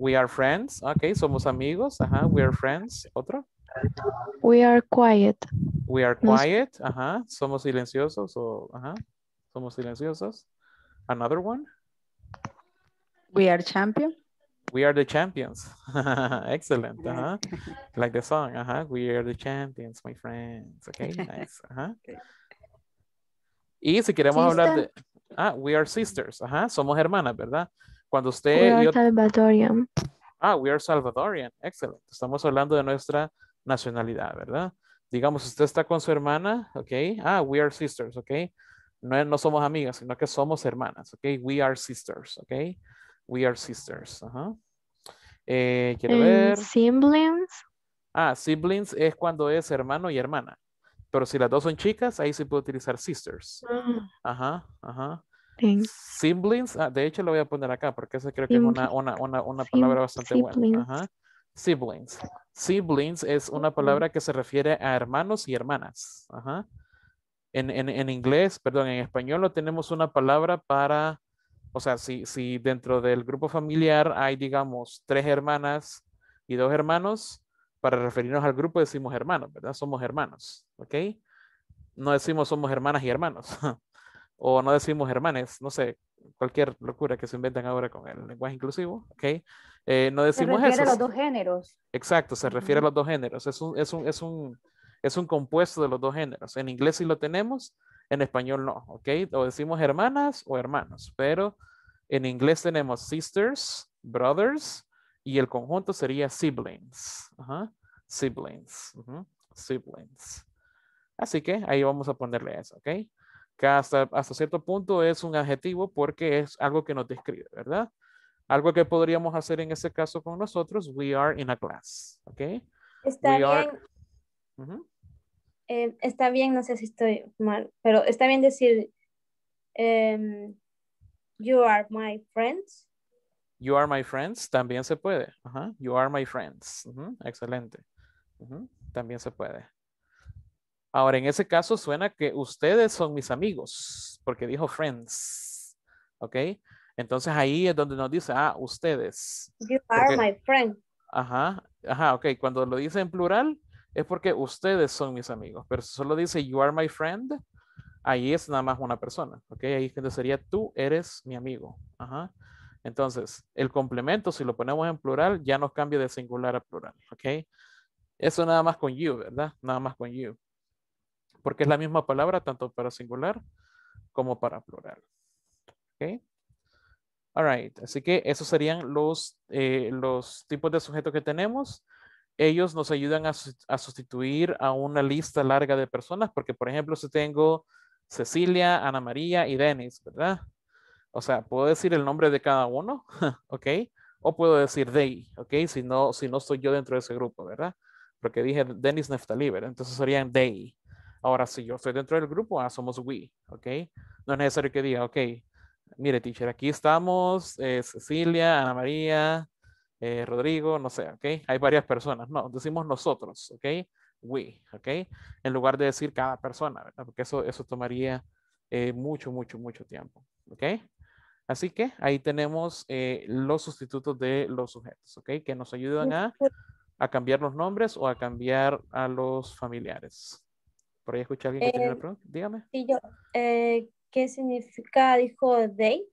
We are friends. Ok, somos amigos. Ajá, we are friends. Otro. We are quiet. We are quiet. Ajá. Somos silenciosos. Ajá. Somos silenciosos. Another one. We are champions. We are the champions. Excellent. Ajá. Like the song. Ajá. We are the champions, my friends. Okay, nice. Ajá. Y si queremos hablar de... Ah, we are sisters. Ajá. Somos hermanas, ¿verdad? Cuando usted... We are Salvadorian. Ah, we are Salvadorian. Excellent. Estamos hablando de nuestra nacionalidad, ¿verdad? Digamos, usted está con su hermana, ¿ok? Ah, we are sisters, ¿ok? No somos amigas, sino que somos hermanas, ¿ok? We are sisters, ¿ok? We are sisters, ajá. Quiero ver. Siblings. Ah, siblings es cuando es hermano y hermana. Pero si las dos son chicas, ahí se puede utilizar sisters. Ajá, ajá. siblings. Siblings, de hecho lo voy a poner acá porque eso creo que es una palabra bastante buena. Ajá. Siblings. Siblings es una palabra que se refiere a hermanos y hermanas. Ajá. En inglés, perdón, en español no tenemos una palabra para, o sea, si dentro del grupo familiar hay, digamos, 3 hermanas y 2 hermanos, para referirnos al grupo decimos hermanos, ¿verdad? Somos hermanos, ¿ok? No decimos somos hermanas y hermanos. O no decimos hermanes, no sé, cualquier locura que se inventan ahora con el lenguaje inclusivo, ¿ok? No decimos eso. Se refiere a los 2 géneros. Exacto, se refiere a los 2 géneros. Es un compuesto de los 2 géneros. En inglés sí lo tenemos, en español no, ¿ok? O decimos hermanas o hermanos, pero en inglés tenemos sisters, brothers, y el conjunto sería siblings. Ajá. Siblings. Uh-huh. Siblings. Así que ahí vamos a ponerle eso, ¿ok? Que hasta cierto punto es un adjetivo porque es algo que nos describe, ¿verdad? Algo que podríamos hacer en este caso con nosotros, we are in a class, ¿ok? Está bien, uh-huh. Está bien, no sé si estoy mal, pero está bien decir, you are my friends. You are my friends, también se puede, uh-huh. You are my friends, uh-huh. Excelente, uh-huh. También se puede. Ahora, en ese caso suena que ustedes son mis amigos, porque dijo friends, ¿ok? Entonces ahí es donde nos dice, ah, ustedes. You are my friend. Ajá, ajá, ok. Cuando lo dice en plural es porque ustedes son mis amigos, pero si solo dice you are my friend, ahí es nada más una persona, ¿ok? Ahí sería tú eres mi amigo, ajá. Entonces, el complemento, si lo ponemos en plural, ya nos cambia de singular a plural, ¿ok? Eso nada más con you, ¿verdad? Nada más con you. Porque es la misma palabra tanto para singular como para plural. Ok. All right. Así que esos serían los tipos de sujetos que tenemos. Ellos nos ayudan a sustituir a una lista larga de personas. Porque, por ejemplo, si tengo Cecilia, Ana María y Denis, ¿verdad? O sea, puedo decir el nombre de cada uno. Ok. O puedo decir they. Ok. Si no soy yo dentro de ese grupo, ¿verdad? Porque dije Denis Neftali, ¿verdad? Entonces serían they. Ahora, si yo estoy dentro del grupo, ah, somos we, ¿ok? No es necesario que diga, ok, mire, teacher, aquí estamos, Cecilia, Ana María, Rodrigo, no sé, ¿ok? Hay varias personas, no, decimos nosotros, ¿ok? We, ¿ok? En lugar de decir cada persona, ¿verdad? Porque eso tomaría mucho tiempo, ¿ok? Así que ahí tenemos los sustitutos de los sujetos, ¿ok? Que nos ayudan a cambiar los nombres o a cambiar a los familiares. Por ahí escuché a alguien que tenía una pregunta. Dígame. Y yo, ¿qué significa, dijo, they?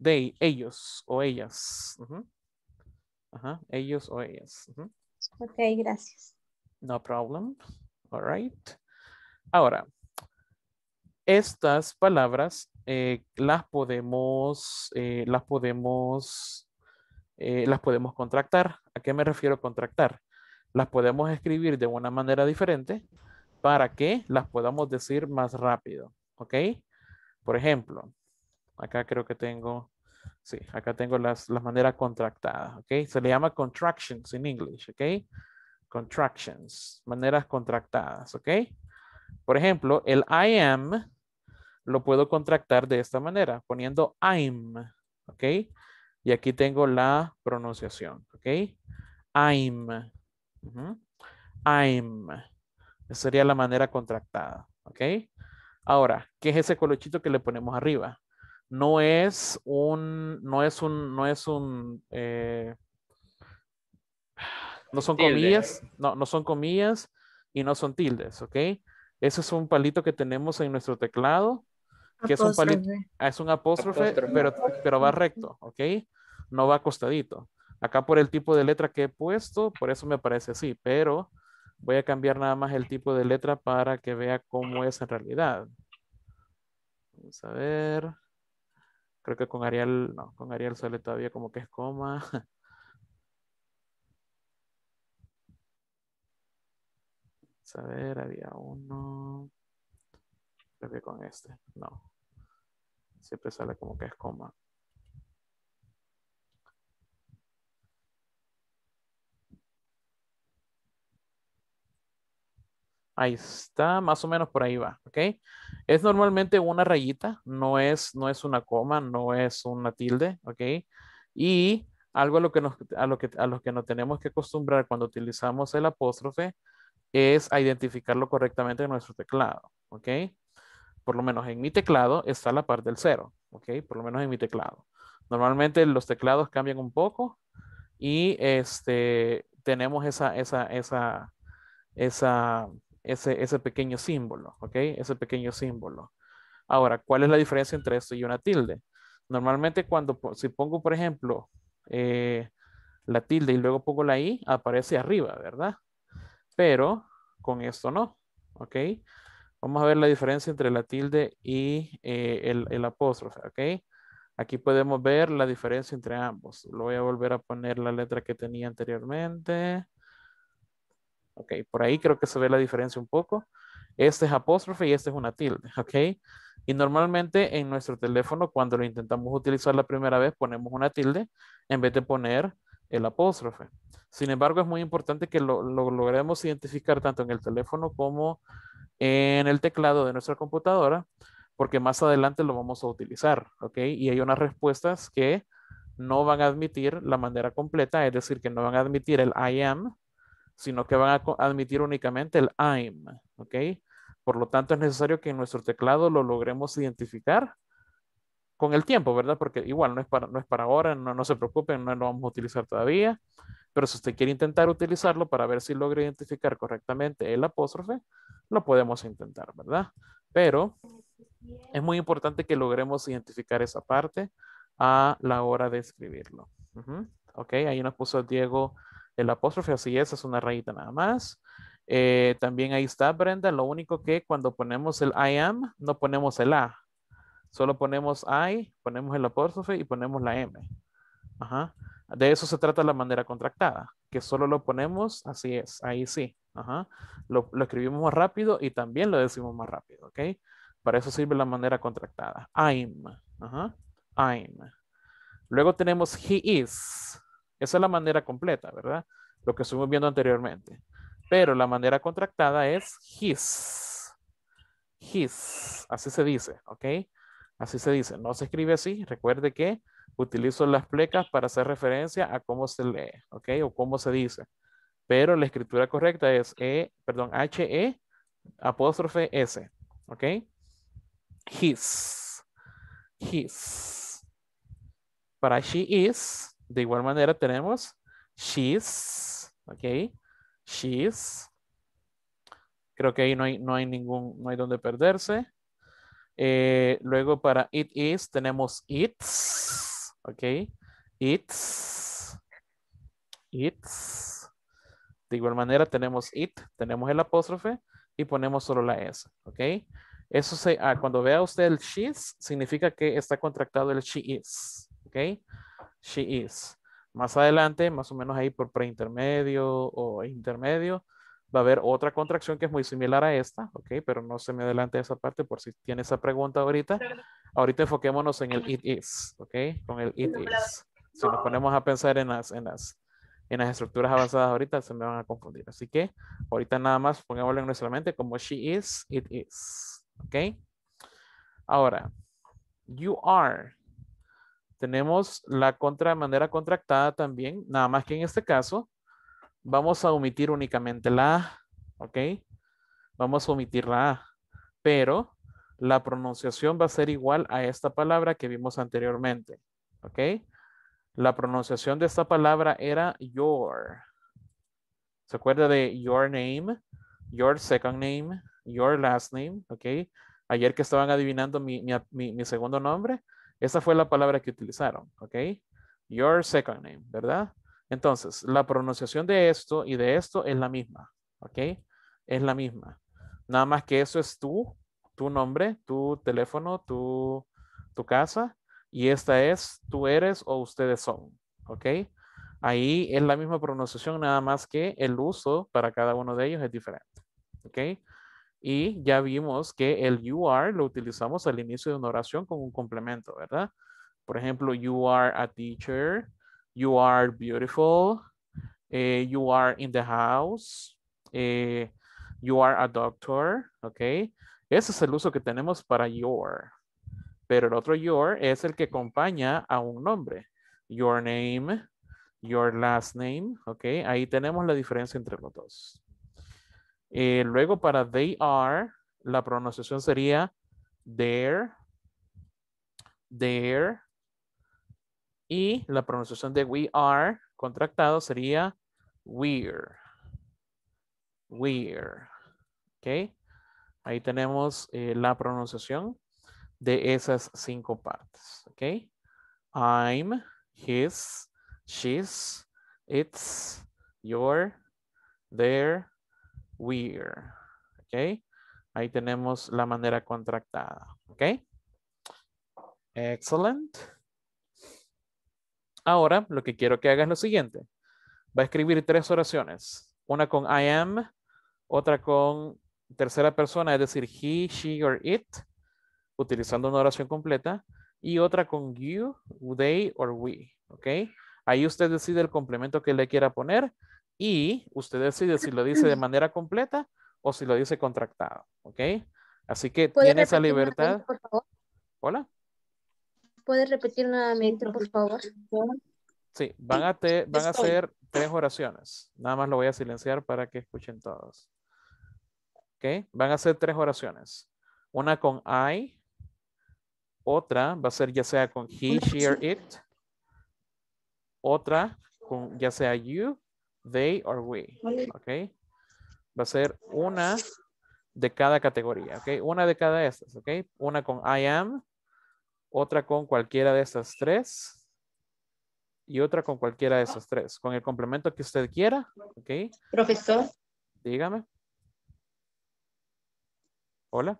They, ellos o ellas. Uh-huh. Ajá, ellos o ellas. Uh-huh. Ok, gracias. No problem. All right. Ahora, estas palabras las podemos contractar. ¿A qué me refiero contractar? Las podemos escribir de una manera diferente para que las podamos decir más rápido, ¿ok? Por ejemplo, acá creo que tengo, sí, acá tengo las maneras contractadas, ¿ok? Se le llama contractions en inglés, ¿ok? Contractions, maneras contractadas, ¿ok? Por ejemplo, el I am lo puedo contractar de esta manera, poniendo I'm, ¿ok? Y aquí tengo la pronunciación, ¿ok? I'm, uh-huh. I'm. Esa sería la manera contractada, ¿ok? Ahora, ¿qué es ese colochito que le ponemos arriba? No son comillas, no son comillas y no son tildes, ¿ok? Ese es un palito que tenemos en nuestro teclado, que apóstrofe. Es un apóstrofe. Pero va recto, ¿ok? No va acostadito. Acá por el tipo de letra que he puesto, por eso me parece así, pero voy a cambiar nada más el tipo de letra para que vea cómo es en realidad. Vamos a ver. Creo que con Ariel, no, con Ariel sale todavía como que es coma. Vamos a ver, había uno. Creo que con este, no. Siempre sale como que es coma. Ahí está, más o menos por ahí va, ¿ok? Es normalmente una rayita, no es una coma, no es una tilde, ¿ok? Y algo a lo que nos tenemos que acostumbrar cuando utilizamos el apóstrofe es a identificarlo correctamente en nuestro teclado, ¿ok? Por lo menos en mi teclado está la par del cero, ¿ok? Por lo menos en mi teclado. Normalmente los teclados cambian un poco y tenemos ese pequeño símbolo, ¿ok? Ese pequeño símbolo. Ahora, ¿cuál es la diferencia entre esto y una tilde? Normalmente si pongo, por ejemplo, la tilde y luego pongo la i, aparece arriba, ¿verdad? Pero con esto no, ¿ok? Vamos a ver la diferencia entre la tilde y el apóstrofe, ¿ok? Aquí podemos ver la diferencia entre ambos. Lo voy a volver a poner la letra que tenía anteriormente. Ok, por ahí creo que se ve la diferencia un poco. Este es apóstrofe y este es una tilde, ok. Y normalmente en nuestro teléfono cuando lo intentamos utilizar la primera vez ponemos una tilde en vez de poner el apóstrofe. Sin embargo, es muy importante que lo logremos identificar tanto en el teléfono como en el teclado de nuestra computadora, porque más adelante lo vamos a utilizar, ok. Y hay unas respuestas que no van a admitir la manera completa, es decir, que no van a admitir el I am, sino que van a admitir únicamente el I'm, ¿ok? Por lo tanto, es necesario que en nuestro teclado lo logremos identificar con el tiempo, ¿verdad? Porque igual no es para ahora, no se preocupen, no lo vamos a utilizar todavía, pero si usted quiere intentar utilizarlo para ver si logra identificar correctamente el apóstrofe, lo podemos intentar, ¿verdad? Pero es muy importante que logremos identificar esa parte a la hora de escribirlo. Ok, ahí nos puso Diego... El apóstrofe, así es una rayita nada más. También ahí está Brenda. Lo único que cuando ponemos el I am, no ponemos el A. Solo ponemos I, ponemos el apóstrofe y ponemos la M. Ajá. De eso se trata la manera contractada, que solo lo ponemos, así es, ahí sí. Ajá. Lo escribimos más rápido y también lo decimos más rápido, ¿ok? Para eso sirve la manera contractada. I'm. Ajá. I'm. Luego tenemos he is. Esa es la manera completa, ¿verdad? Lo que estuvimos viendo anteriormente. Pero la manera contractada es his. His. Así se dice, ¿ok? Así se dice. No se escribe así. Recuerde que utilizo las plecas para hacer referencia a cómo se lee, ¿ok? O cómo se dice. Pero la escritura correcta es H-E apóstrofe S, ¿ok? His. His. Para she is... De igual manera tenemos she's, ok, she's. Creo que ahí no hay donde perderse. Luego para it is tenemos it's, ok, it's, it's. De igual manera tenemos it, tenemos el apóstrofe y ponemos solo la S, ok. Eso cuando vea usted el she's, significa que está contractado el she is, ok. She is. Más adelante, más o menos ahí por preintermedio o intermedio, va a haber otra contracción que es muy similar a esta, ok, pero no se me adelante esa parte por si tiene esa pregunta ahorita. Ahorita enfoquémonos en el it is, ok, con el it is. Si nos ponemos a pensar en las estructuras avanzadas ahorita se me van a confundir. Así que ahorita nada más pongámoslo en nuestra mente como she is, it is, ok. Ahora, you are. Tenemos la manera contractada también, nada más que en este caso vamos a omitir únicamente la A, ¿ok? Vamos a omitir la A, pero la pronunciación va a ser igual a esta palabra que vimos anteriormente, ¿ok? La pronunciación de esta palabra era your. ¿Se acuerda de your name? Your second name, your last name, ¿ok? Ayer que estaban adivinando mi segundo nombre, esa fue la palabra que utilizaron, ¿ok? Your second name, ¿verdad? Entonces, la pronunciación de esto y de esto es la misma, ¿ok? Es la misma. Nada más que eso es tu nombre, tu teléfono, tu casa, y esta es tú eres o ustedes son, ¿ok? Ahí es la misma pronunciación, nada más que el uso para cada uno de ellos es diferente, ¿ok? Y ya vimos que el you are lo utilizamos al inicio de una oración con un complemento, ¿verdad? Por ejemplo, you are a teacher, you are beautiful, you are in the house, You are a doctor, ok. Ese es el uso que tenemos para your. Pero el otro your es el que acompaña a un nombre. Your name, your last name, ok. Ahí tenemos la diferencia entre los dos. Luego para they are, la pronunciación sería their. Y la pronunciación de we are contractado sería we're. Ok. Ahí tenemos la pronunciación de esas cinco partes. Ok. I'm, his, she's, it's, your, their, we're. Ok. Ahí tenemos la manera contractada. Ok. Excelente. Ahora lo que quiero que haga es lo siguiente. Va a escribir tres oraciones. Una con I am, otra con tercera persona, es decir, he, she, or it, utilizando una oración completa, y otra con you, they, or we, ¿ok? Ahí usted decide el complemento que le quiera poner y usted decide si lo dice de manera completa o si lo dice contractado, ¿ok? Así que tiene esa libertad. Por favor. Hola. ¿Puedes repetir nuevamente, por favor? Sí, van a hacer tres oraciones. Nada más lo voy a silenciar para que escuchen todos. ¿Ok? Van a hacer tres oraciones. Una con I. Otra va a ser ya sea con he, she, or it. Otra con ya sea you, they, or we. ¿Ok? Va a ser una de cada categoría. ¿Ok? Una de cada estas. ¿Ok? Una con I am. Otra con cualquiera de estas tres. Y otra con cualquiera de esas tres. Con el complemento que usted quiera. ¿Ok? Profesor. Dígame. Hola.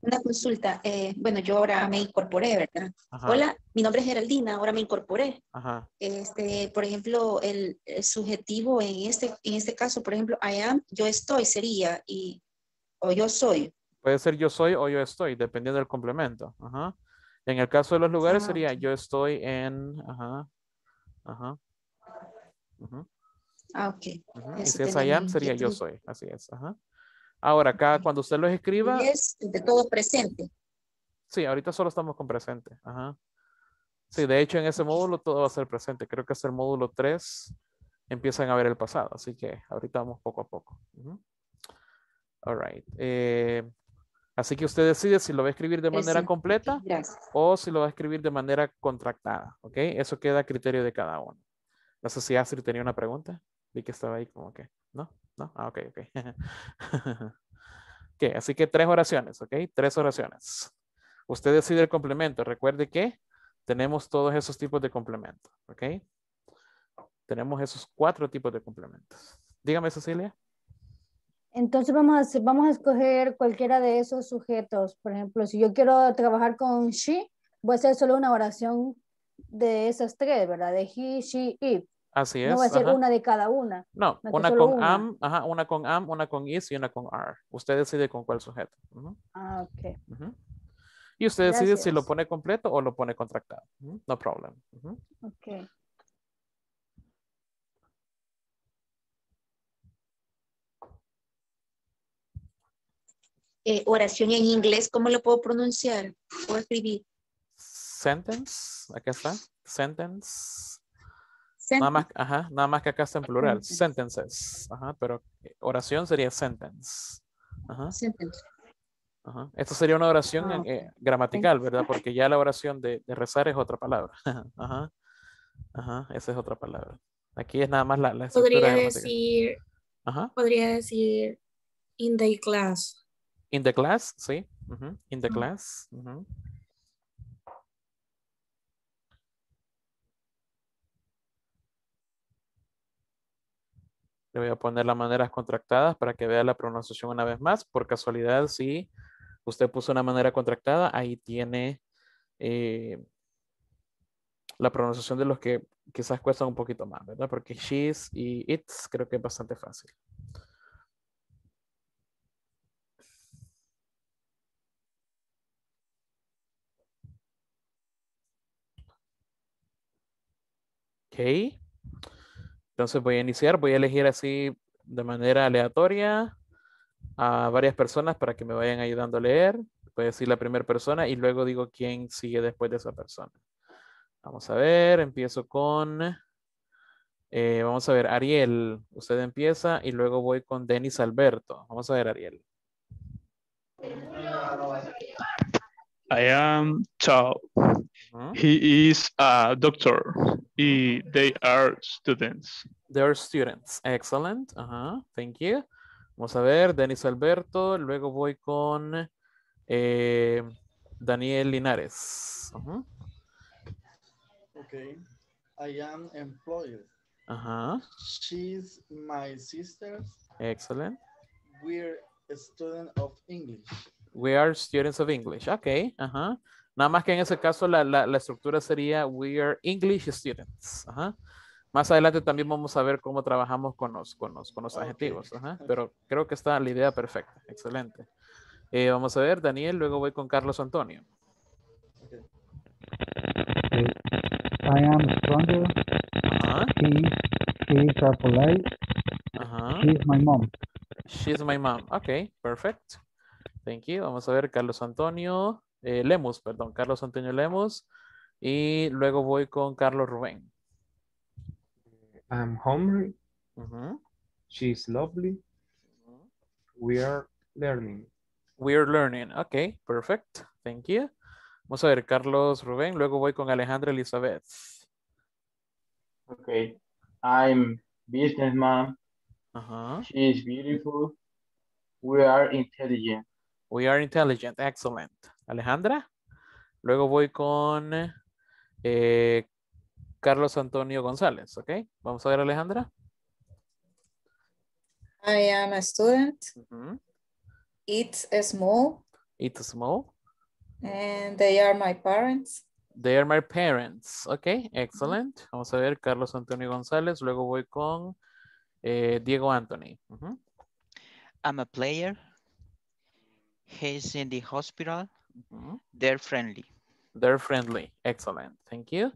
Una consulta. Bueno, yo ahora me incorporé, ¿verdad? Ajá. Hola, mi nombre es Geraldina, ahora me incorporé. Ajá. Por ejemplo, el subjetivo en este caso, por ejemplo, I am, yo estoy, sería, y, o yo soy. Puede ser yo soy o yo estoy, dependiendo del complemento. Ajá. En el caso de los lugares sería yo estoy en... Ajá. Ajá. Uh-huh. Ah, ok. Uh-huh. Y si es I am, sería yo soy. Así es. Ajá. Ahora, acá cuando usted los escriba... Y es de todo presente. Sí, ahorita solo estamos con presente. Ajá. Sí, de hecho en ese módulo todo va a ser presente. Creo que es el módulo 3. Empiezan a ver el pasado. Así que ahorita vamos poco a poco. Uh-huh. All right. Así que usted decide si lo va a escribir de manera completa o si lo va a escribir de manera contractada, ¿ok? Eso queda a criterio de cada uno. No sé si Astrid tenía una pregunta. Vi que estaba ahí como que, ¿no? ¿No? Ah, ok. Okay, así que tres oraciones, ¿ok? Tres oraciones. Usted decide el complemento. Recuerde que tenemos todos esos tipos de complementos, ¿ok? Tenemos esos 4 tipos de complementos. Dígame, Cecilia. Entonces vamos a escoger cualquiera de esos sujetos. Por ejemplo, si yo quiero trabajar con she, voy a hacer solo una oración de esas tres, ¿verdad? De he, she, it. Así es. No voy a hacer una de cada una. No, una con am, ajá, una con am, una con is y una con are. Usted decide con cuál sujeto. Uh-huh. Ah, ok. Uh-huh. Y usted decide si lo pone completo o lo pone contractado. Uh-huh. No problem. Uh-huh. Ok. Oración en inglés, ¿cómo lo puedo pronunciar o escribir? Sentence, acá está. Sentence. Nada más que acá está en plural. Sentences. Ajá, pero oración sería sentence. Ajá. Sentence. Ajá. Esto sería una oración gramatical, ¿verdad? Porque ya la oración de rezar es otra palabra. Ajá. Ajá, esa es otra palabra. Aquí es nada más la estructura gramatical. Podría decir in the class. In the class, sí. Uh-huh. In the class. Uh-huh. Le voy a poner las maneras contractadas para que vea la pronunciación una vez más. Por casualidad, si usted puso una manera contractada, ahí tiene la pronunciación de los que quizás cuestan un poquito más, ¿verdad? Porque she's y it's creo que es bastante fácil. Okay. Entonces voy a iniciar, voy a elegir así de manera aleatoria a varias personas para que me vayan ayudando a leer. Voy a decir la primera persona y luego digo quién sigue después de esa persona. Vamos a ver, empiezo con... vamos a ver, Ariel, usted empieza y luego voy con Denis Alberto. Vamos a ver, Ariel. I am Chao. He is a doctor. Y they are students. They are students. Excellent. Thank you. Vamos a ver, Denis Alberto. Luego voy con Daniel Linares. Okay. I am employed. She's my sister. Excellent. We're a student of English. We are students of English. Okay. Nada más que en ese caso la estructura sería we are English students. Más adelante también vamos a ver cómo trabajamos con los adjetivos. Pero creo que está la idea perfecta. Excelente. Vamos a ver, Daniel. Luego voy con Carlos Antonio. Okay. I am stronger. She is a polite. She is my mom. She is my mom. Okay, perfect. Thank you. Vamos a ver, Carlos Antonio Lemos, perdón, Carlos Antonio Lemos. Y luego voy con Carlos Rubén. I'm hungry. She is lovely. We are learning. We are learning. Okay, perfect. Thank you. Vamos a ver, Carlos Rubén. Luego voy con Alejandra Elizabeth. Okay. I'm businessman. She is beautiful. We are intelligent. We are intelligent. Excellent. Alejandra. Luego voy con Carlos Antonio González. Okay. Vamos a ver, Alejandra. I am a student. It's small. It's small. And they are my parents. They are my parents. Okay, excellent. Vamos a ver, Carlos Antonio González. Luego voy con Diego Anthony. I'm a player. He's in the hospital. They're friendly. They're friendly. Excellent. Thank you.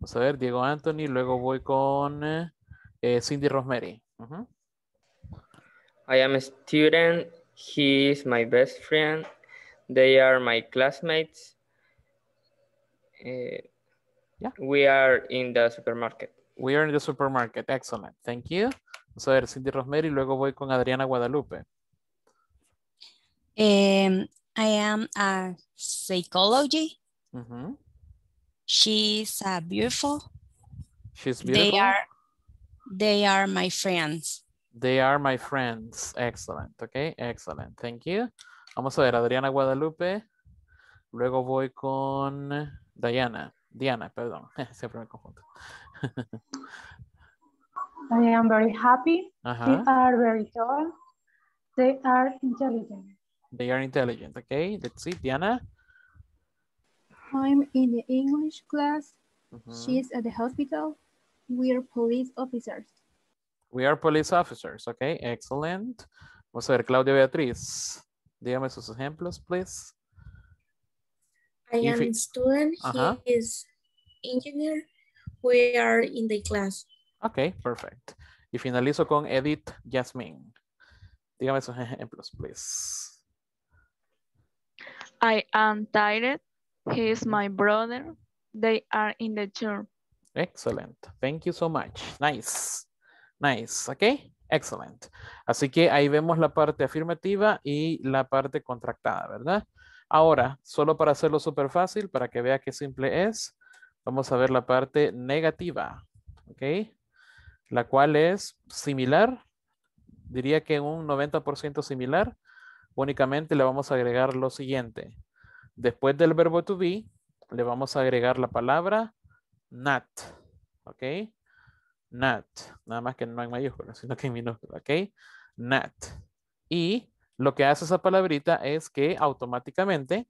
Vamos a ver, Diego Anthony. Luego voy con Cindy Rosmery. I am a student. He is my best friend. They are my classmates. We are in the supermarket. We are in the supermarket. Excellent. Thank you. Vamos a ver, Cindy Rosmery, luego voy con Adriana Guadalupe. I am a psychology. She's beautiful. She's beautiful. They are my friends. They are my friends. Excellent. Okay, excellent. Thank you. Vamos a ver, Adriana Guadalupe. Luego voy con Diana, perdón. Siempre me confundo. I am very happy. They are very tall. They are intelligent. They are intelligent. Okay, let's see, Diana. I'm in the English class. She's at the hospital. We're police officers. We are police officers. Okay, excellent. Vamos a ver, Claudia Beatriz. Dígame sus ejemplos, please. I am a student. He is engineer. We are in the class. Okay, perfect. Y finalizo con Edith Yasmin. Dígame sus ejemplos, please. I am tired. He is my brother. They are in the church. Excellent. Thank you so much. Nice. Nice. Okay. Excellent. Así que ahí vemos la parte afirmativa y la parte contractada, ¿verdad? Ahora, solo para hacerlo súper fácil, para que vea qué simple es, vamos a ver la parte negativa, ¿ok? La cual es similar, diría que en un 90% similar, únicamente le vamos a agregar lo siguiente. Después del verbo to be, le vamos a agregar la palabra not, ¿ok? Not, nada más que no en mayúsculas, sino que en minúsculas, ¿ok? Not. Y lo que hace esa palabrita es que automáticamente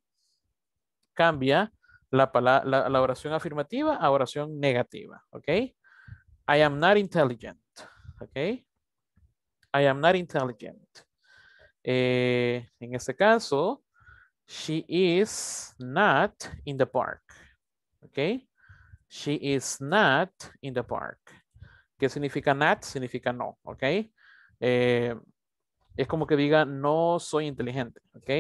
cambia la oración afirmativa a oración negativa, ¿ok? I am not intelligent, ¿ok? I am not intelligent. En este caso, she is not in the park, ¿ok? She is not in the park. ¿Qué significa not? Significa no, ¿ok? es como que diga no soy inteligente, ¿ok?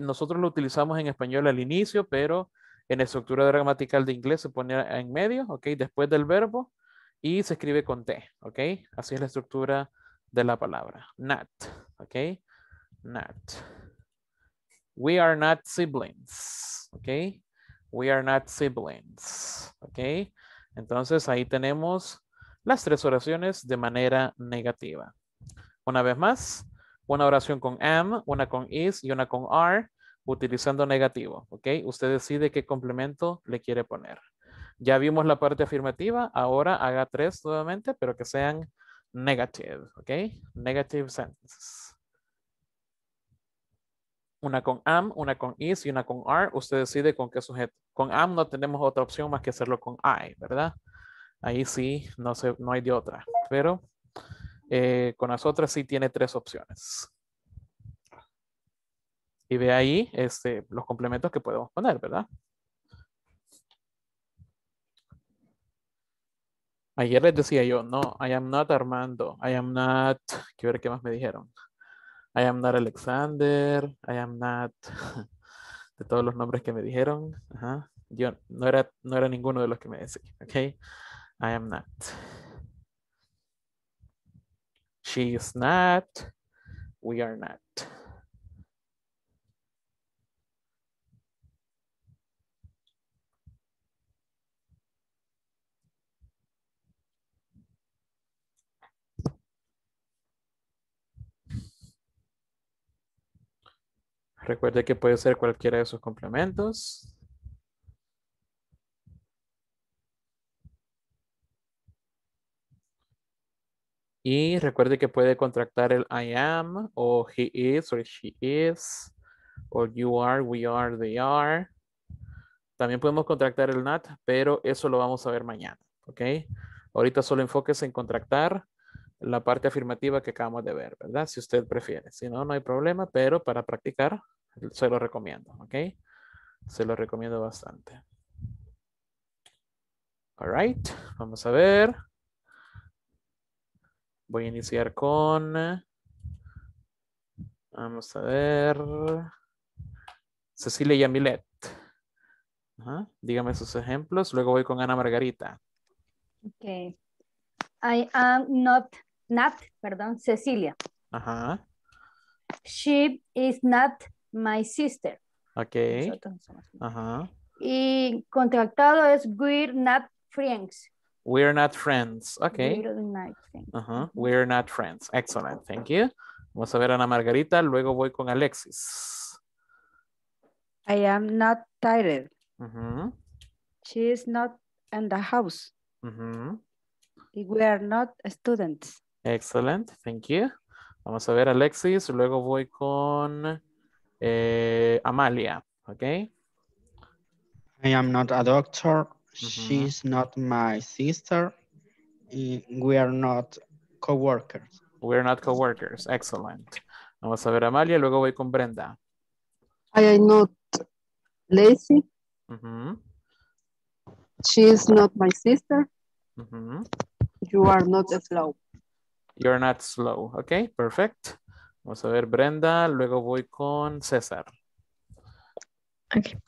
Nosotros lo utilizamos en español al inicio, pero en la estructura gramatical de inglés se pone en medio, ¿ok? Después del verbo y se escribe con T, ¿ok? Así es la estructura de la palabra. Not, ¿ok? Not. We are not siblings, ¿ok? We are not siblings, ¿ok? Entonces ahí tenemos las tres oraciones de manera negativa. Una vez más, una oración con am, una con is y una con are, utilizando negativo, ¿ok? Usted decide qué complemento le quiere poner. Ya vimos la parte afirmativa, ahora haga tres nuevamente, pero que sean negative, ¿ok? Negative sentences. Una con am, una con is y una con are. Usted decide con qué sujeto. Con am no tenemos otra opción más que hacerlo con I, ¿verdad? Ahí sí, no hay de otra. Pero con las otras sí tiene tres opciones. Y ve ahí los complementos que podemos poner, ¿verdad? Ayer les decía yo, no, I am not Armando. I am not, quiero ver qué más me dijeron. I am not Alexander, I am not, de todos los nombres que me dijeron, ajá. Yo no era ninguno de los que me decían, ok, I am not, she is not, we are not, recuerde que puede ser cualquiera de sus complementos. Y recuerde que puede contractar el I am, o he is, o she is, o you are, we are, they are. También podemos contractar el not, pero eso lo vamos a ver mañana, ¿ok? Ahorita solo enfóquese en contractar la parte afirmativa que acabamos de ver, ¿verdad? Si usted prefiere. Si no, no hay problema, pero para practicar se lo recomiendo, ¿ok? Se lo recomiendo bastante. All right, vamos a ver. Voy a iniciar con, vamos a ver, Cecilia Yamilet. Ajá. Dígame sus ejemplos. Luego voy con Ana Margarita. Ok. I am not Cecilia. Ajá. She is not my sister. Ok. Ajá. Y contractado es we're not friends. We're not friends. Okay. Uh-huh. We're not friends. Excellent. Thank you. Vamos a ver a Ana Margarita. Luego voy con Alexis. I am not tired. Uh-huh. She is not in the house. Uh-huh. We are not students. Excellent. Thank you. Vamos a ver a Alexis. Luego voy con Amalia. Okay. I am not a doctor. She's not my sister. We are not co-workers. We're not co-workers. Excellent. Vamos a ver a Amalia, luego voy con Brenda. I am not lazy. Uh-huh. She's not my sister. Uh-huh. You are not slow. You're not slow. Okay, perfect. Vamos a ver Brenda, luego voy con César. Okay.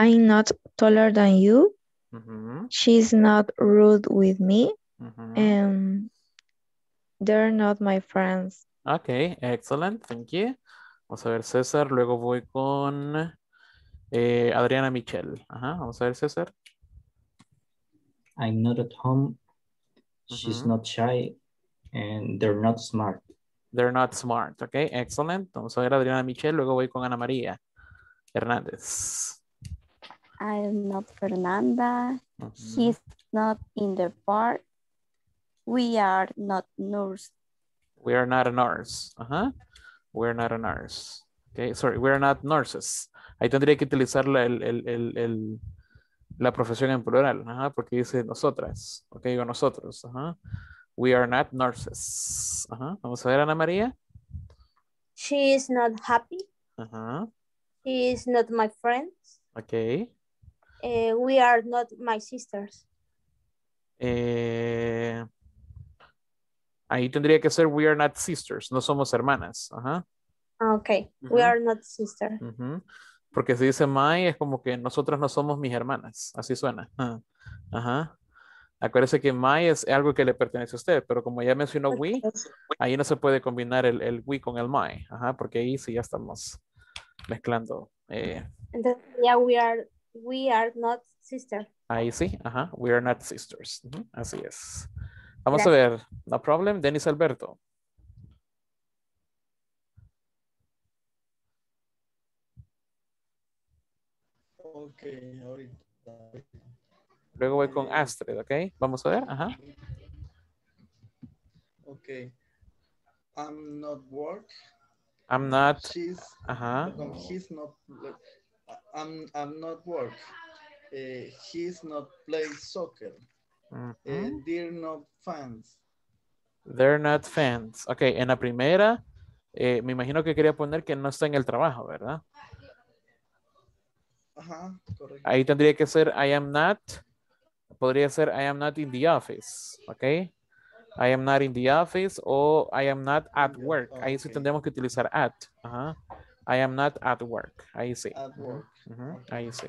I'm not taller than you. Mm-hmm. She's not rude with me. Mm-hmm. They're not my friends. Okay, excellent. Thank you. Vamos a ver César. Luego voy con Adriana Michel. Ajá, vamos a ver César. I'm not at home. Mm-hmm. She's not shy. And they're not smart. They're not smart. Okay, excellent. Vamos a ver Adriana Michel. Luego voy con Ana María Hernández. I'm not Fernanda. Uh-huh. He's not in the park. We are not nurse. We are not a nurse. Uh-huh. We're not a nurse. Okay, sorry, we're not nurses. Ahí tendría que utilizar la profesión en plural, uh-huh, porque dice nosotras. Ok, o nosotros. Uh-huh. We are not nurses. Uh-huh. Vamos a ver, Ana María. She is not happy. Uh-huh. She is not my friend. Ok. We are not my sisters. Ahí tendría que ser we are not sisters. No somos hermanas. Ajá. Ok. Uh-huh. We are not sisters. Uh-huh. Porque si dice my es como que nosotras no somos mis hermanas. Así suena. Ajá. Ajá. Acuérdese que my es algo que le pertenece a usted, pero como ya mencionó we, ahí no se puede combinar el we con el my. Ajá, porque ahí sí ya estamos mezclando. Entonces, yeah, we are not sisters. Ahí sí, ajá, we are not sisters. Uh-huh. Así es. Vamos a ver, no problem, Denis Alberto. Ok, ahorita. Luego voy con Astrid, ¿ok? Vamos a ver, ajá. Ok. I'm not work. I'm not. She's. Ajá. No, he's not. I'm not work. He's not playing soccer. Uh-huh. They're not fans. They're not fans. Ok, en la primera, me imagino que quería poner que no está en el trabajo, ¿verdad? Ajá, correcto. Ahí tendría que ser I am not. Podría ser I am not in the office, ¿ok? I am not in the office o I am not at work. Okay. Ahí sí tendremos que utilizar at. Ajá. I am not at work. Ahí sí. At work. Uh-huh. Okay. Ahí sí.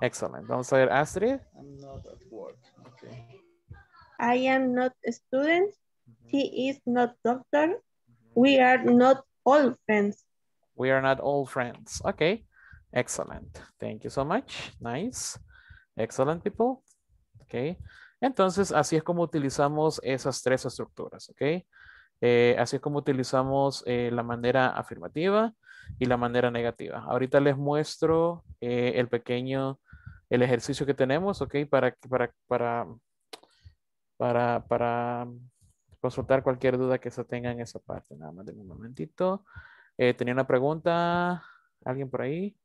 Excelente. Vamos a ver, Astrid. I'm not at work. Okay. I am not a student. Uh-huh. He is not doctor. Uh-huh. We are not all friends. We are not all friends. Okay. Excellent. Thank you so much. Nice. Excellent, people. Okay. Entonces, así es como utilizamos esas tres estructuras, ¿ok? Así es como utilizamos la manera afirmativa y la manera negativa. Ahorita les muestro el ejercicio que tenemos, ¿ok? Para consultar cualquier duda que se tenga en esa parte. Nada más de un momentito. Tenía una pregunta. ¿Alguien por ahí?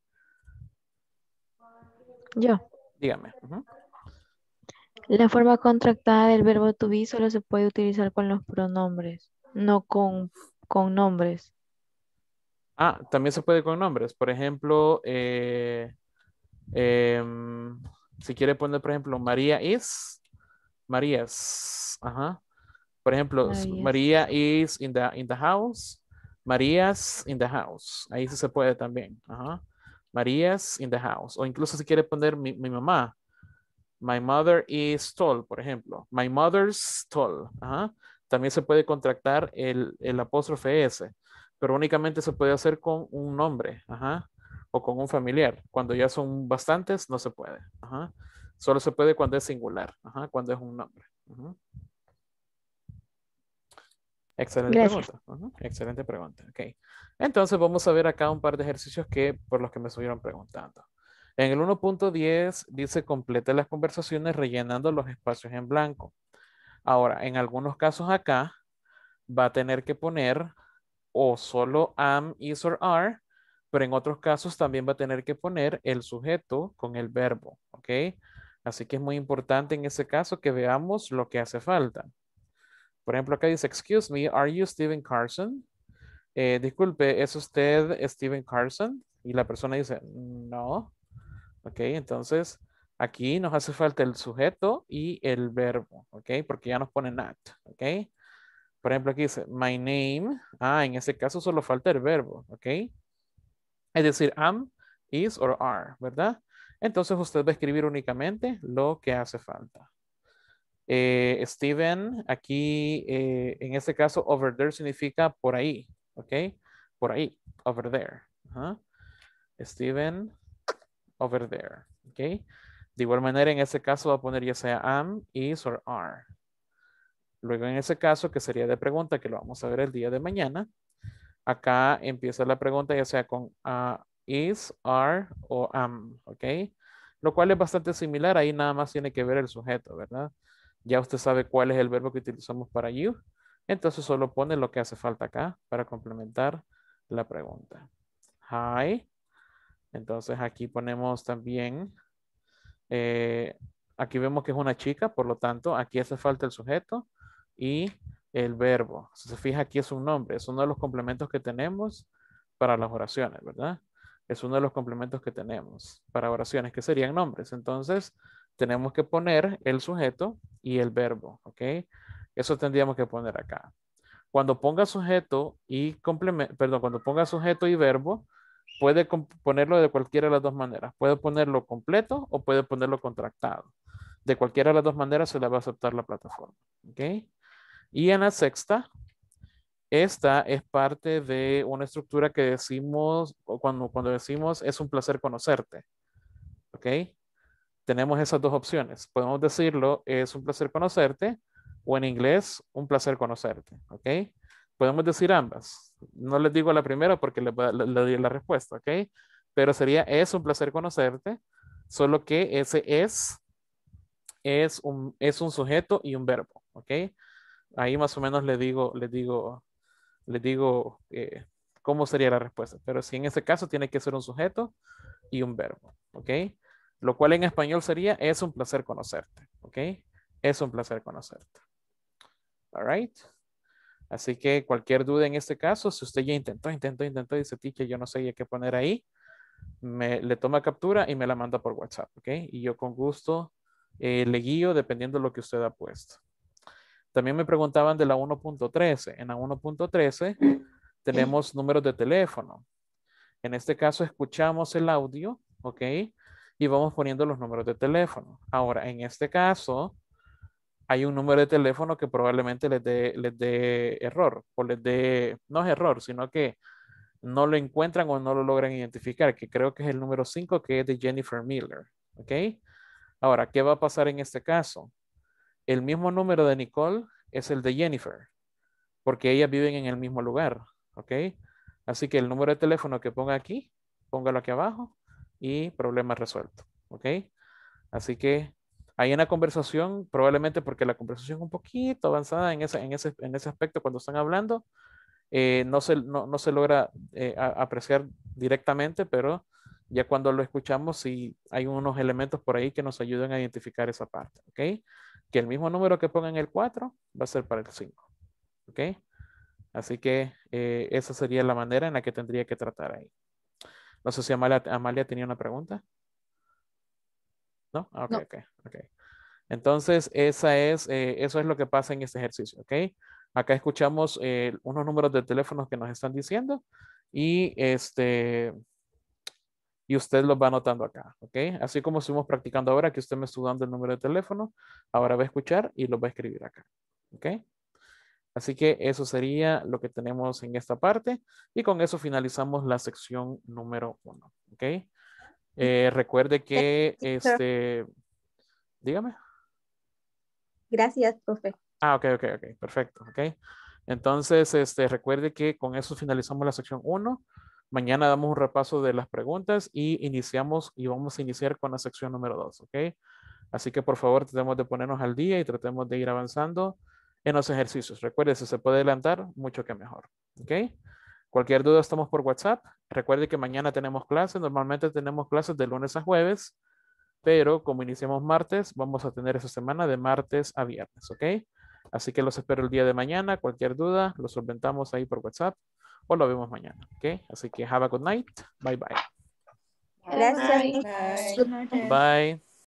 Yo. Dígame. Uh-huh. La forma contractada del verbo to be solo se puede utilizar con los pronombres, no con nombres. Ah, también se puede con nombres. Por ejemplo, si quiere poner, por ejemplo, María is, Marías. Ajá. Por ejemplo, Marías. María is in the house, Marías in the house. Ahí sí se puede también. Ajá. Marías in the house. O incluso si quiere poner mi mamá. My mother is tall, por ejemplo. My mother's tall. Ajá. También se puede contractar el apóstrofe S, pero únicamente se puede hacer con un nombre, ajá, o con un familiar. Cuando ya son bastantes, no se puede. Ajá. Solo se puede cuando es singular, ajá, cuando es un nombre. Ajá. Excelente pregunta. Ajá. Excelente pregunta. Okay. Entonces vamos a ver acá un par de ejercicios por los que me estuvieron preguntando. En el 1.10 dice completa las conversaciones rellenando los espacios en blanco. Ahora, en algunos casos acá va a tener que poner o solo am, is or are, pero en otros casos también va a tener que poner el sujeto con el verbo, ¿ok? Así que es muy importante en ese caso que veamos lo que hace falta. Por ejemplo, acá dice, excuse me, are you Steven Carson? Disculpe, ¿es usted Steven Carson? Y la persona dice, no. Ok, entonces aquí nos hace falta el sujeto y el verbo, ok, porque ya nos pone not, ok. Por ejemplo, aquí dice my name. Ah, en ese caso solo falta el verbo, ok. Es decir, am, is or are, ¿verdad? Entonces usted va a escribir únicamente lo que hace falta. Steven, aquí en este caso over there significa por ahí, ok. Por ahí, over there. Uh-huh. Steven. Over there, ok. De igual manera en ese caso va a poner ya sea am, is or are. Luego en ese caso que sería de pregunta que lo vamos a ver el día de mañana. Acá empieza la pregunta ya sea con is, are o am, ok. Lo cual es bastante similar, ahí nada más tiene que ver el sujeto, ¿verdad? Ya usted sabe cuál es el verbo que utilizamos para you. Entonces solo pone lo que hace falta acá para complementar la pregunta. Hi. Entonces aquí ponemos también, aquí vemos que es una chica, por lo tanto aquí hace falta el sujeto y el verbo. Si se fija aquí es un nombre, es uno de los complementos que tenemos para las oraciones, ¿verdad? Es uno de los complementos que tenemos para oraciones que serían nombres. Entonces tenemos que poner el sujeto y el verbo, ¿ok? Eso tendríamos que poner acá. Cuando ponga sujeto y complemento, perdón, cuando ponga sujeto y verbo, puede ponerlo de cualquiera de las dos maneras. Puede ponerlo completo o puede ponerlo contractado. De cualquiera de las dos maneras se le va a aceptar la plataforma. ¿Ok? Y en la sexta, esta es parte de una estructura que decimos, cuando decimos es un placer conocerte. ¿Ok? Tenemos esas dos opciones. Podemos decirlo, es un placer conocerte, o en inglés, un placer conocerte. ¿Ok? Podemos decir ambas. No les digo la primera porque le doy la respuesta. ¿Ok? Pero sería, es un placer conocerte, solo que ese es un sujeto y un verbo. ¿Ok? Ahí más o menos les digo cómo sería la respuesta. Pero si en ese caso tiene que ser un sujeto y un verbo. ¿Ok? Lo cual en español sería, es un placer conocerte. ¿Ok? Es un placer conocerte. All right. Así que cualquier duda en este caso, si usted ya intentó, dice, teacher, yo no sé qué poner ahí, le toma captura y me la manda por WhatsApp. ¿Ok? Y yo con gusto le guío dependiendo de lo que usted ha puesto. También me preguntaban de la 1.13. En la 1.13 tenemos números de teléfono. En este caso escuchamos el audio, ¿ok? Y vamos poniendo los números de teléfono. Ahora, en este caso, hay un número de teléfono que probablemente les dé error. O les dé, no es error, sino que no lo encuentran o no lo logran identificar, que creo que es el número 5, que es de Jennifer Miller, ¿ok? Ahora, ¿qué va a pasar en este caso? El mismo número de Nicole es el de Jennifer, porque ellas viven en el mismo lugar, ¿ok? Así que el número de teléfono que ponga aquí, póngalo aquí abajo y problema resuelto, ¿ok? Así que hay una conversación, probablemente porque la conversación es un poquito avanzada en ese aspecto cuando están hablando, no se logra apreciar directamente, pero ya cuando lo escuchamos sí hay unos elementos por ahí que nos ayudan a identificar esa parte, ¿ok? Que el mismo número que pongan el 4 va a ser para el 5. ¿Ok? Así que esa sería la manera en la que tendría que tratar ahí. No sé si Amalia tenía una pregunta. ¿No? Ok, no. Ok. Entonces, eso es lo que pasa en este ejercicio. ¿Ok? Acá escuchamos unos números de teléfonos que nos están diciendo y usted los va anotando acá, ¿ok? Así como estuvimos practicando ahora, que usted me estuvo dando el número de teléfono, ahora va a escuchar y lo va a escribir acá, ¿ok? Así que eso sería lo que tenemos en esta parte y con eso finalizamos la sección número 1, ¿ok? Recuerde que, dígame. Gracias, profe. Ah, ok, perfecto, ¿ok? Entonces, recuerde que con eso finalizamos la sección 1. Mañana damos un repaso de las preguntas y vamos a iniciar con la sección número 2, ¿ok? Así que por favor tratemos de ponernos al día y tratemos de ir avanzando en los ejercicios. Recuerde, si se puede adelantar, mucho que mejor, ¿ok? Cualquier duda estamos por WhatsApp. Recuerde que mañana tenemos clases. Normalmente tenemos clases de lunes a jueves, pero como iniciamos martes, vamos a tener esa semana de martes a viernes, ¿ok? Así que los espero el día de mañana. Cualquier duda, lo solventamos ahí por WhatsApp. O lo vemos mañana, ¿ok? Así que have a good night. Bye. Gracias. Bye.